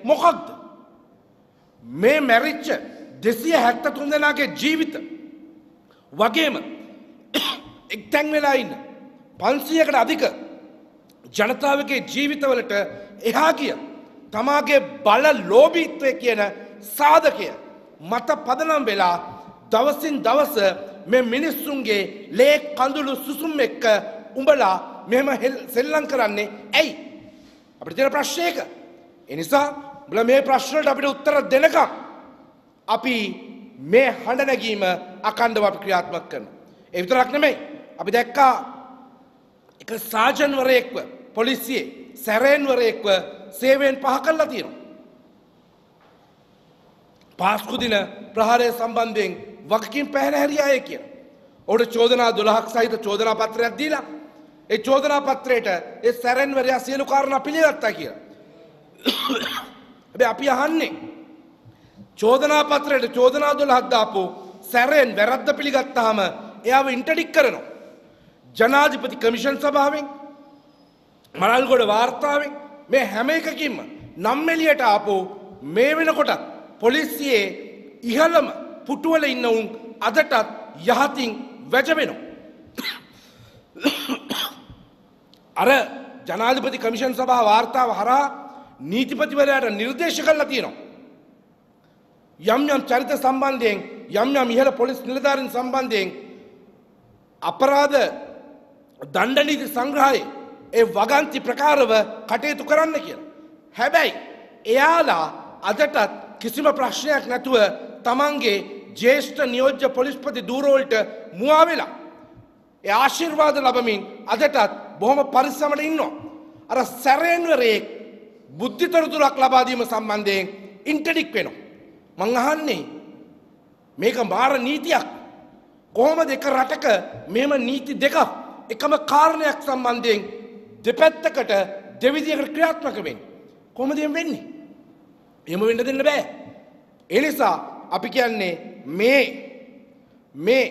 මොකක්ද? මේ මැරිච්ච 273 දෙනාගේ ජීවිත වගේම එක්තැන් වෙලා ඉන්න 500කට අධික ජනතාවගේ ජීවිතවලට එහා ගිය තමාගේ බල ලෝභීත්වය කියන සාධකය මත පදනම් වෙලා දවසින් දවස මේ මිනිස්සුන්ගේ ලේ කඳුළු සුසුම් එක්ක උඹලා මෙහෙම සෙල්ලම් කරන්නේ ඇයි අපිට තියෙන ප්‍රශ්නයක. ඒ නිසා උඹලා මේ ප්‍රශ්නට අපිට උත්තර දෙන්නකම් අපි මේ හඬ නැගීම අකණ්ඩව අපි ක්‍රියාත්මක කරනවා. ඒ විතරක් නෙමෙයි, අපි දැක්කා එක සාජන්වරයෙක්ව පොලිසියේ සැරෙන්වරයෙක්ව සේවයෙන් පහ කළා තියෙනවා. පාස්කු දින ප්‍රහාරය සම්බන්ධයෙන් වගකීම් පැහැර හැරියාය කියලා. ඔහුට චෝදනා 12ක් සහිත චෝදනා පත්‍රයක් දීලා ඒ චෝදනා පත්‍රයට ඒ සැරෙන්වරයා සියලු කාරණා පිළිගත්තා කියලා. හැබැයි අපි අහන්නේ චෝදනා පත්‍රයට චෝදනා 12ක් දාපු සැරෙන් වැරද්ද පිළිගත්තාම එයාව ඉන්ටර්ඩික්ට් කරනවා. ජනාධිපති කමිෂන් සභාවෙන් මරල්ගොඩ වාර්තාවෙන් මේ හැම එකකින්ම නම් එළියට ආපෝ මේ වෙනකොට පොලිසියේ ඉහළම පුටුවල ඉන්න උන් අදටත් යහතින් වැජබෙනවා. අර ජනාධිපති කමිෂන් සභාව වාර්තාව හරහා නීතිපතිවරයාට නිර්දේශ කළා තියෙනවා. යම් යම් චරිත සම්බන්ධයෙන් යම් යම් ඉහළ පොලිස් නිලධාරීන් සම්බන්ධයෙන් අපරාධ දණ්ඩ නීති සංග්‍රහයේ ඒ වගන්ති ප්‍රකාරව කටයුතු කරන්න කියලා. හැබැයි එයාලා අදටත් කිසිම ප්‍රශ්නයක් නැතුව තමන්ගේ ජ්‍යෙෂ්ඨ නියෝජ්‍ය පොලිස්පති දූරෝල්ට මුවා වෙලා ඒ ආශිර්වාද ලැබමින් අදටත් බොහොම පරිස්සමට ඉන්නවා. අර සැරෙන්වරේ බුද්ධි තොරතුරක් ලබා දීම සම්බන්ධයෙන් ඉන්ටර්ඩික්ට් වෙනවා. මං අහන්නේ මේක මාර නීතියක්. කොහොමද එක රටක මෙහෙම නීති දෙකක් එකම කාරණයක් සම්බන්ධයෙන් දෙපැත්තකට දෙවිදියකට ක්‍රියාත්මක වෙන්නේ? කොහොමද එහෙම වෙන්නේ? එහෙම වෙන්න දෙන්න බෑ. ඒ නිසා අපි කියන්නේ මේ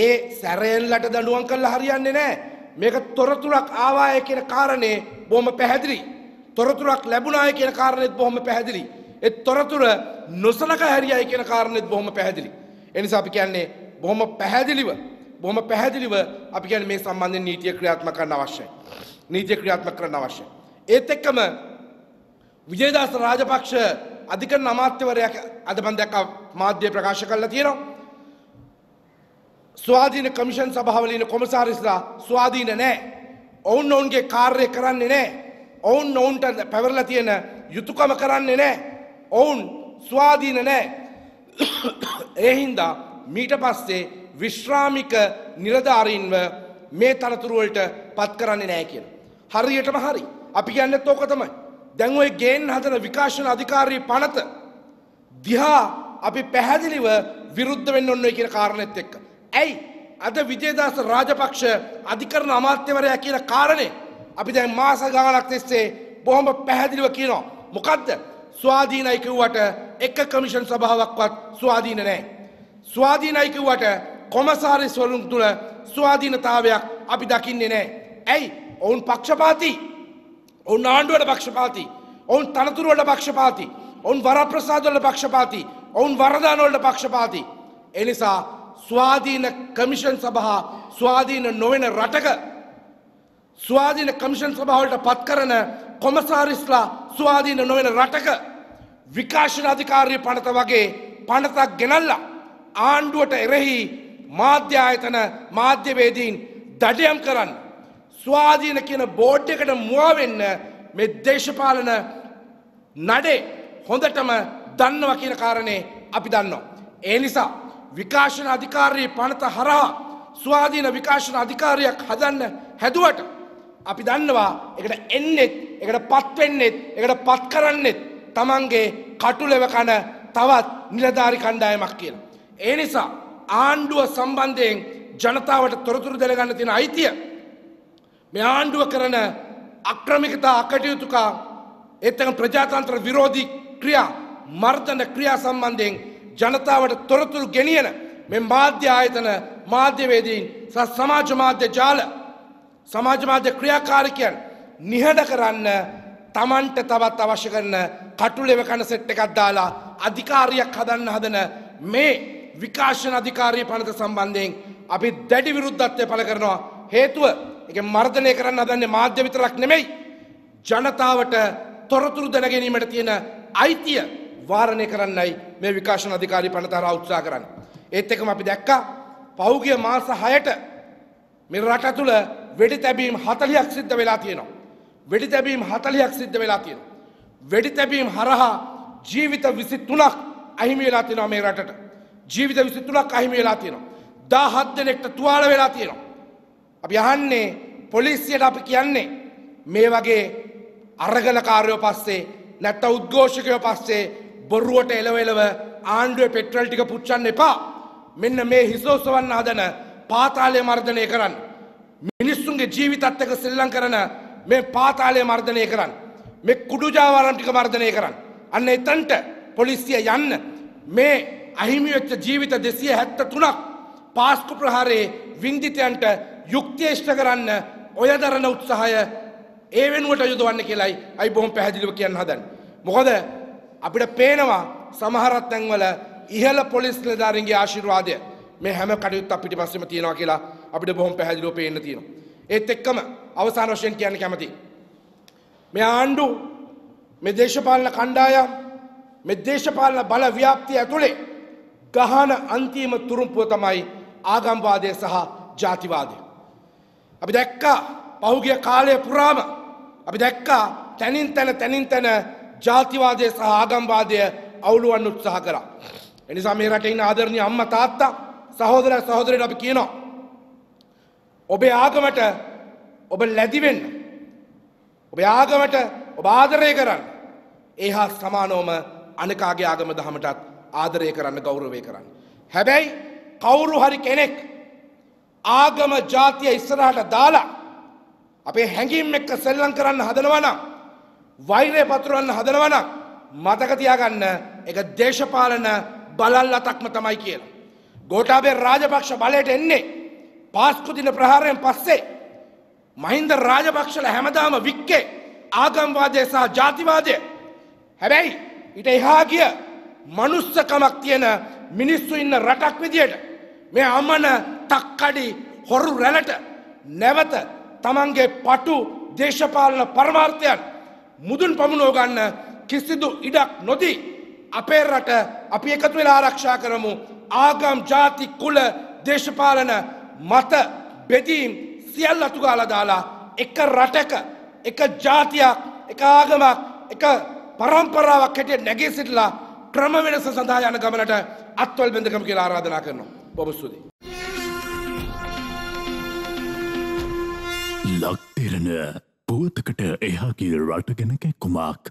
ඒ සැරෙල්ලට දඬුවම් කළා හරියන්නේ නෑ. මේක තොරතුරක් ආවාය කියන කාරණේ බොහොම පැහැදිලි. තොරතුරක් ලැබුණාය කියන කාරණේත් බොහොම පැහැදිලි. ඒ තොරතුර නොසලකා හැරියයි කියන කාරණේත් බොහොම පැහැදිලි. ඒ නිසා අපි කියන්නේ බොහොම පැහැදිලිව අපි කියන්නේ මේ සම්බන්ධයෙන් නීතිය ක්‍රියාත්මක කරන්න අවශ්‍යයි. ඒත් එක්කම විජේදාස රාජපක්ෂ අධිකරණ අමාත්‍යවරයා අද මම දැක්ක මාධ්‍ය ප්‍රකාශ කළා තියෙනවා. ස්වාධීන කමිෂන් සභාවල ඉන්න කොමසාරිස්ලා ස්වාධීන නැහැ. ඔවුන්ගේ කාර්යය කරන්නේ නැහැ. ඔවුන්ට පැවරලා තියෙන යුතුයකම කරන්නේ නැහැ. ඔවුන් ස්වාධීන නැහැ. ඒ හින්දා මීට පස්සේ විශ්‍රාමික නිලධාරීන්ව මේ තනතුරු වලට පත් කරන්නේ නැහැ කියලා. හරියටම හරි. අපි කියන්නේත් ඕක තමයි. දැන් ওই ගේන් හදන විකාශන අධිකාරී පනත දිහා අපි පැහැදිලිව විරුද්ධ වෙන්න ඕනේ කියන කාරණෙත් එක්ක. ඇයි අද විජේදාස රාජපක්ෂ අධිකරණ අමාත්‍යවරයා කියන කාරණේ අපි දැන් මාස ගාණක් තිස්සේ බොහොම පැහැදිලිව කියනවා. මොකද්ද? ස්වාධීනයි කිව්වට එක කමිෂන් සභාවක්වත් ස්වාධීන නැහැ. ස්වාධීනයි කිව්වට කොමසාරිස්වරුන් තුළ ස්වාධීනතාවයක් අපි දකින්නේ නැහැ. ඇයි? ඔවුන් පක්ෂපාතී. ඔවුන් ආණ්ඩුවට පක්ෂපාතී. ඔවුන් තනතුරු වලට පක්ෂපාතී. ඔවුන් වරප්‍රසාද වලට පක්ෂපාතී. ඔවුන් වරදාන වලට පක්ෂපාතී. ඒ නිසා ස්වාධීන කමිෂන් සභාව ස්වාධීන නොවන රටක ස්වාධීන කමිෂන් සභාව වලට පත් කරන කොමසාරිස්ලා ස්වාධීන නොවන රටක විකාශන අධිකාරිය පනත වගේ පනතක් ගෙනල්ලා ආණ්ඩුවට එරෙහි මාධ්‍ය ආයතන මාධ්‍යවේදීන් දඩයම් කරන්න, ස්වාධීන කියන බෝඩ් එකට මුවා වෙන්න මේ දේශපාලන නඩේ හොඳටම දන්නවා කියන කාරණේ අපි දන්නවා. ඒ නිසා විකාශන අධිකාරියේ පනත හරහා ස්වාධීන විකාශන අධිකාරියක් හදන්න හැදුවට අපි දන්නවා ඒකට එන්නෙත්, ඒකට පත් වෙන්නෙත්, ඒකට පත් කරන්නෙත් Tamanගේ කටුලෙව කන තවත් නිලධාරි කණ්ඩායමක් කියලා. ඒ නිසා ආණ්ඩුව සම්බන්ධයෙන් ජනතාවට තොරතුරු දෙලගන්න තියෙන අයිතිය මේ ආණ්ඩුව කරන අක්‍රමිකතා, අකටයුතුකා, එතන ප්‍රජාතන්ත්‍ර විරෝධී ක්‍රියා, මර්ධන ක්‍රියා සම්බන්ධයෙන් ජනතාවට තොරතුරු ගෙනියන මේ මාධ්‍ය ආයතන මාධ්‍යවේදීන් සහ සමාජ මාධ්‍ය ජාල සමාජ මාධ්‍ය ක්‍රියාකාරිකයන් නිහඬ කරන්න Tamanට තවත් අවශ්‍ය කරන කටුලෙව කන සෙට් එකක් දාලා අධිකාරියක් හදන්න හදන මේ විකාශන අධිකාරිය පනත සම්බන්ධයෙන් අපි දැඩි විරුද්ධත්වය පළ කරනවා. හේතුව ඒක මර්ධනය කරන්න හදන්නේ මාධ්‍ය විතරක් නෙමෙයි, ජනතාවට තොරතුරු දැන ගැනීමට තියෙන අයිතිය වාරණය කරන්නයි මේ විකාශන අධිකාරී පනතරා උත්සාහ කරන්නේ. ඒත් එක්කම අපි දැක්කා පහුගිය මාස 6ට මේ රට තුල වෙඩි තැබීම් 40ක් සිද්ධ වෙලා තියෙනවා. වෙඩි තැබීම් 40ක් සිද්ධ වෙලා තියෙනවා. වෙඩි තැබීම් හරහා ජීවිත 23ක් අහිමි වෙලා තියෙනවා මේ රටට. ජීවිත 23ක් අහිමි වෙලා තියෙනවා. 17 දෙනෙක්ට තුවාල වෙලා තියෙනවා. අපි අහන්නේ පොලිසියට අපි කියන්නේ මේ වගේ අරගලකාරයෝ පස්සේ නැත්නම් උද්ඝෝෂකයෝ පස්සේ බොරුවට එලවෙලව ආණ්ඩුවේ පෙට්‍රල් ටික පුච්චන්න එපා. මෙන්න මේ හිසෝසවන්න හදන පාතාලය මර්ධනය කරන්න. මිනිස්සුන්ගේ ජීවිතත් එක්ක සෙල්ලම් කරන මේ පාතාලය මර්ධනය කරන්න. මේ කුඩුජාවාරම් ටික මර්ධනය කරන්න. අන්න එතනට පොලිසිය යන්න. මේ අහිමි වෙච්ච ජීවිත 273ක් පාස්කු ප්‍රහාරයේ වින්දිතයන්ට යුක්තිය ඉෂ්ට කරන්න ඔය දරන උත්සාහය ඒ වෙනුවට යොදවන්න කියලායි අයි බොහොම පැහැදිලිව කියන්න හදන්නේ. මොකද අපිට පේනවා සමහර තැන්වල ඉහළ පොලිස් නිලධාරීන්ගේ ආශිර්වාදය මේ හැම කටයුත්තක් පිටිපස්සෙම තියනවා කියලා අපිට බොහොම පැහැදිලිව පේන්න තියෙනවා. ඒත් එක්කම අවසාන වශයෙන් කියන්න කැමතියි. මේ ආණ්ඩු මේ දේශපාලන කණ්ඩායම් මේ දේශපාලන බල ව්‍යාප්තිය ඇතුලේ ගහන අන්තිම තුරුම්පුව තමයි ආගම්වාදය සහ ජාතිවාදය. අපි දැක්කා පහුගිය කාලය පුරාම අපි දැක්කා තැනින් තැන ජාතිවාදය සහ ආගම්වාදය අවුලවන්න උත්සාහ කරා. ඒ නිසා මේ රටේ ඉන්න ආදරණීය අම්මා තාත්තා සහෝදර සහෝදරියන් අපි කියනවා ඔබේ ආගමට ඔබ ලැබි වෙන්න. ඔබේ ආගමට ඔබ ආදරය කරන්න. ඒහා සමානවම අනිකාගේ ආගම දහමටත් ආදරය කරන්න ගෞරවය කරන්න. හැබැයි කවුරු හරි කෙනෙක් ආගම ජාතිය ඉස්සරහට දාලා අපේ හැඟීම් එක්ක සෙල්ලම් කරන්න හදනවා නම් වෛරය පතුරවන්න හදනවා නම් මතක තියාගන්න ඒක දේශපාලන බලල්ලතක්ම තමයි කියලා. ගෝඨාභය රාජපක්ෂ බලයට එන්නේ පාස්කු දින ප්‍රහාරයෙන් පස්සේ. මහින්ද රාජපක්ෂලා හැමදාම වික්කේ ආගම්වාදය සහ ජාතිවාදය. හැබැයි ඊට එහා ගිය මනුස්සකමක් තියෙන මිනිස්සු ඉන්න රටක් විදියට මේ අමන තක්කඩි හොරු රැළට නැවත තමන්ගේ පටු දේශපාලන පරමාර්ථයන් මුදුන් පමුණව ගන්න කිසිදු ඉඩක් නොදී අපේ රට අපි එකතු වෙලා ආරක්ෂා කරමු. ආගම් ජාති කුල දේශපාලන මත බෙදීම් සියල්ල අතු ගාලා දාලා එක රටක එක ජාතියක් එක ආගමක් එක පරම්පරාවක් හැටියට නැගී සිටලා ක්‍රම වෙනස සඳහා යන ගමනට අත්වල් බඳකම කියලා ආරාධනා කරනවා. බොහොම ස්තුතියි. ලක්තිරණ පුවතකට එහා ගිය රට ගැන කැක්කුමක්.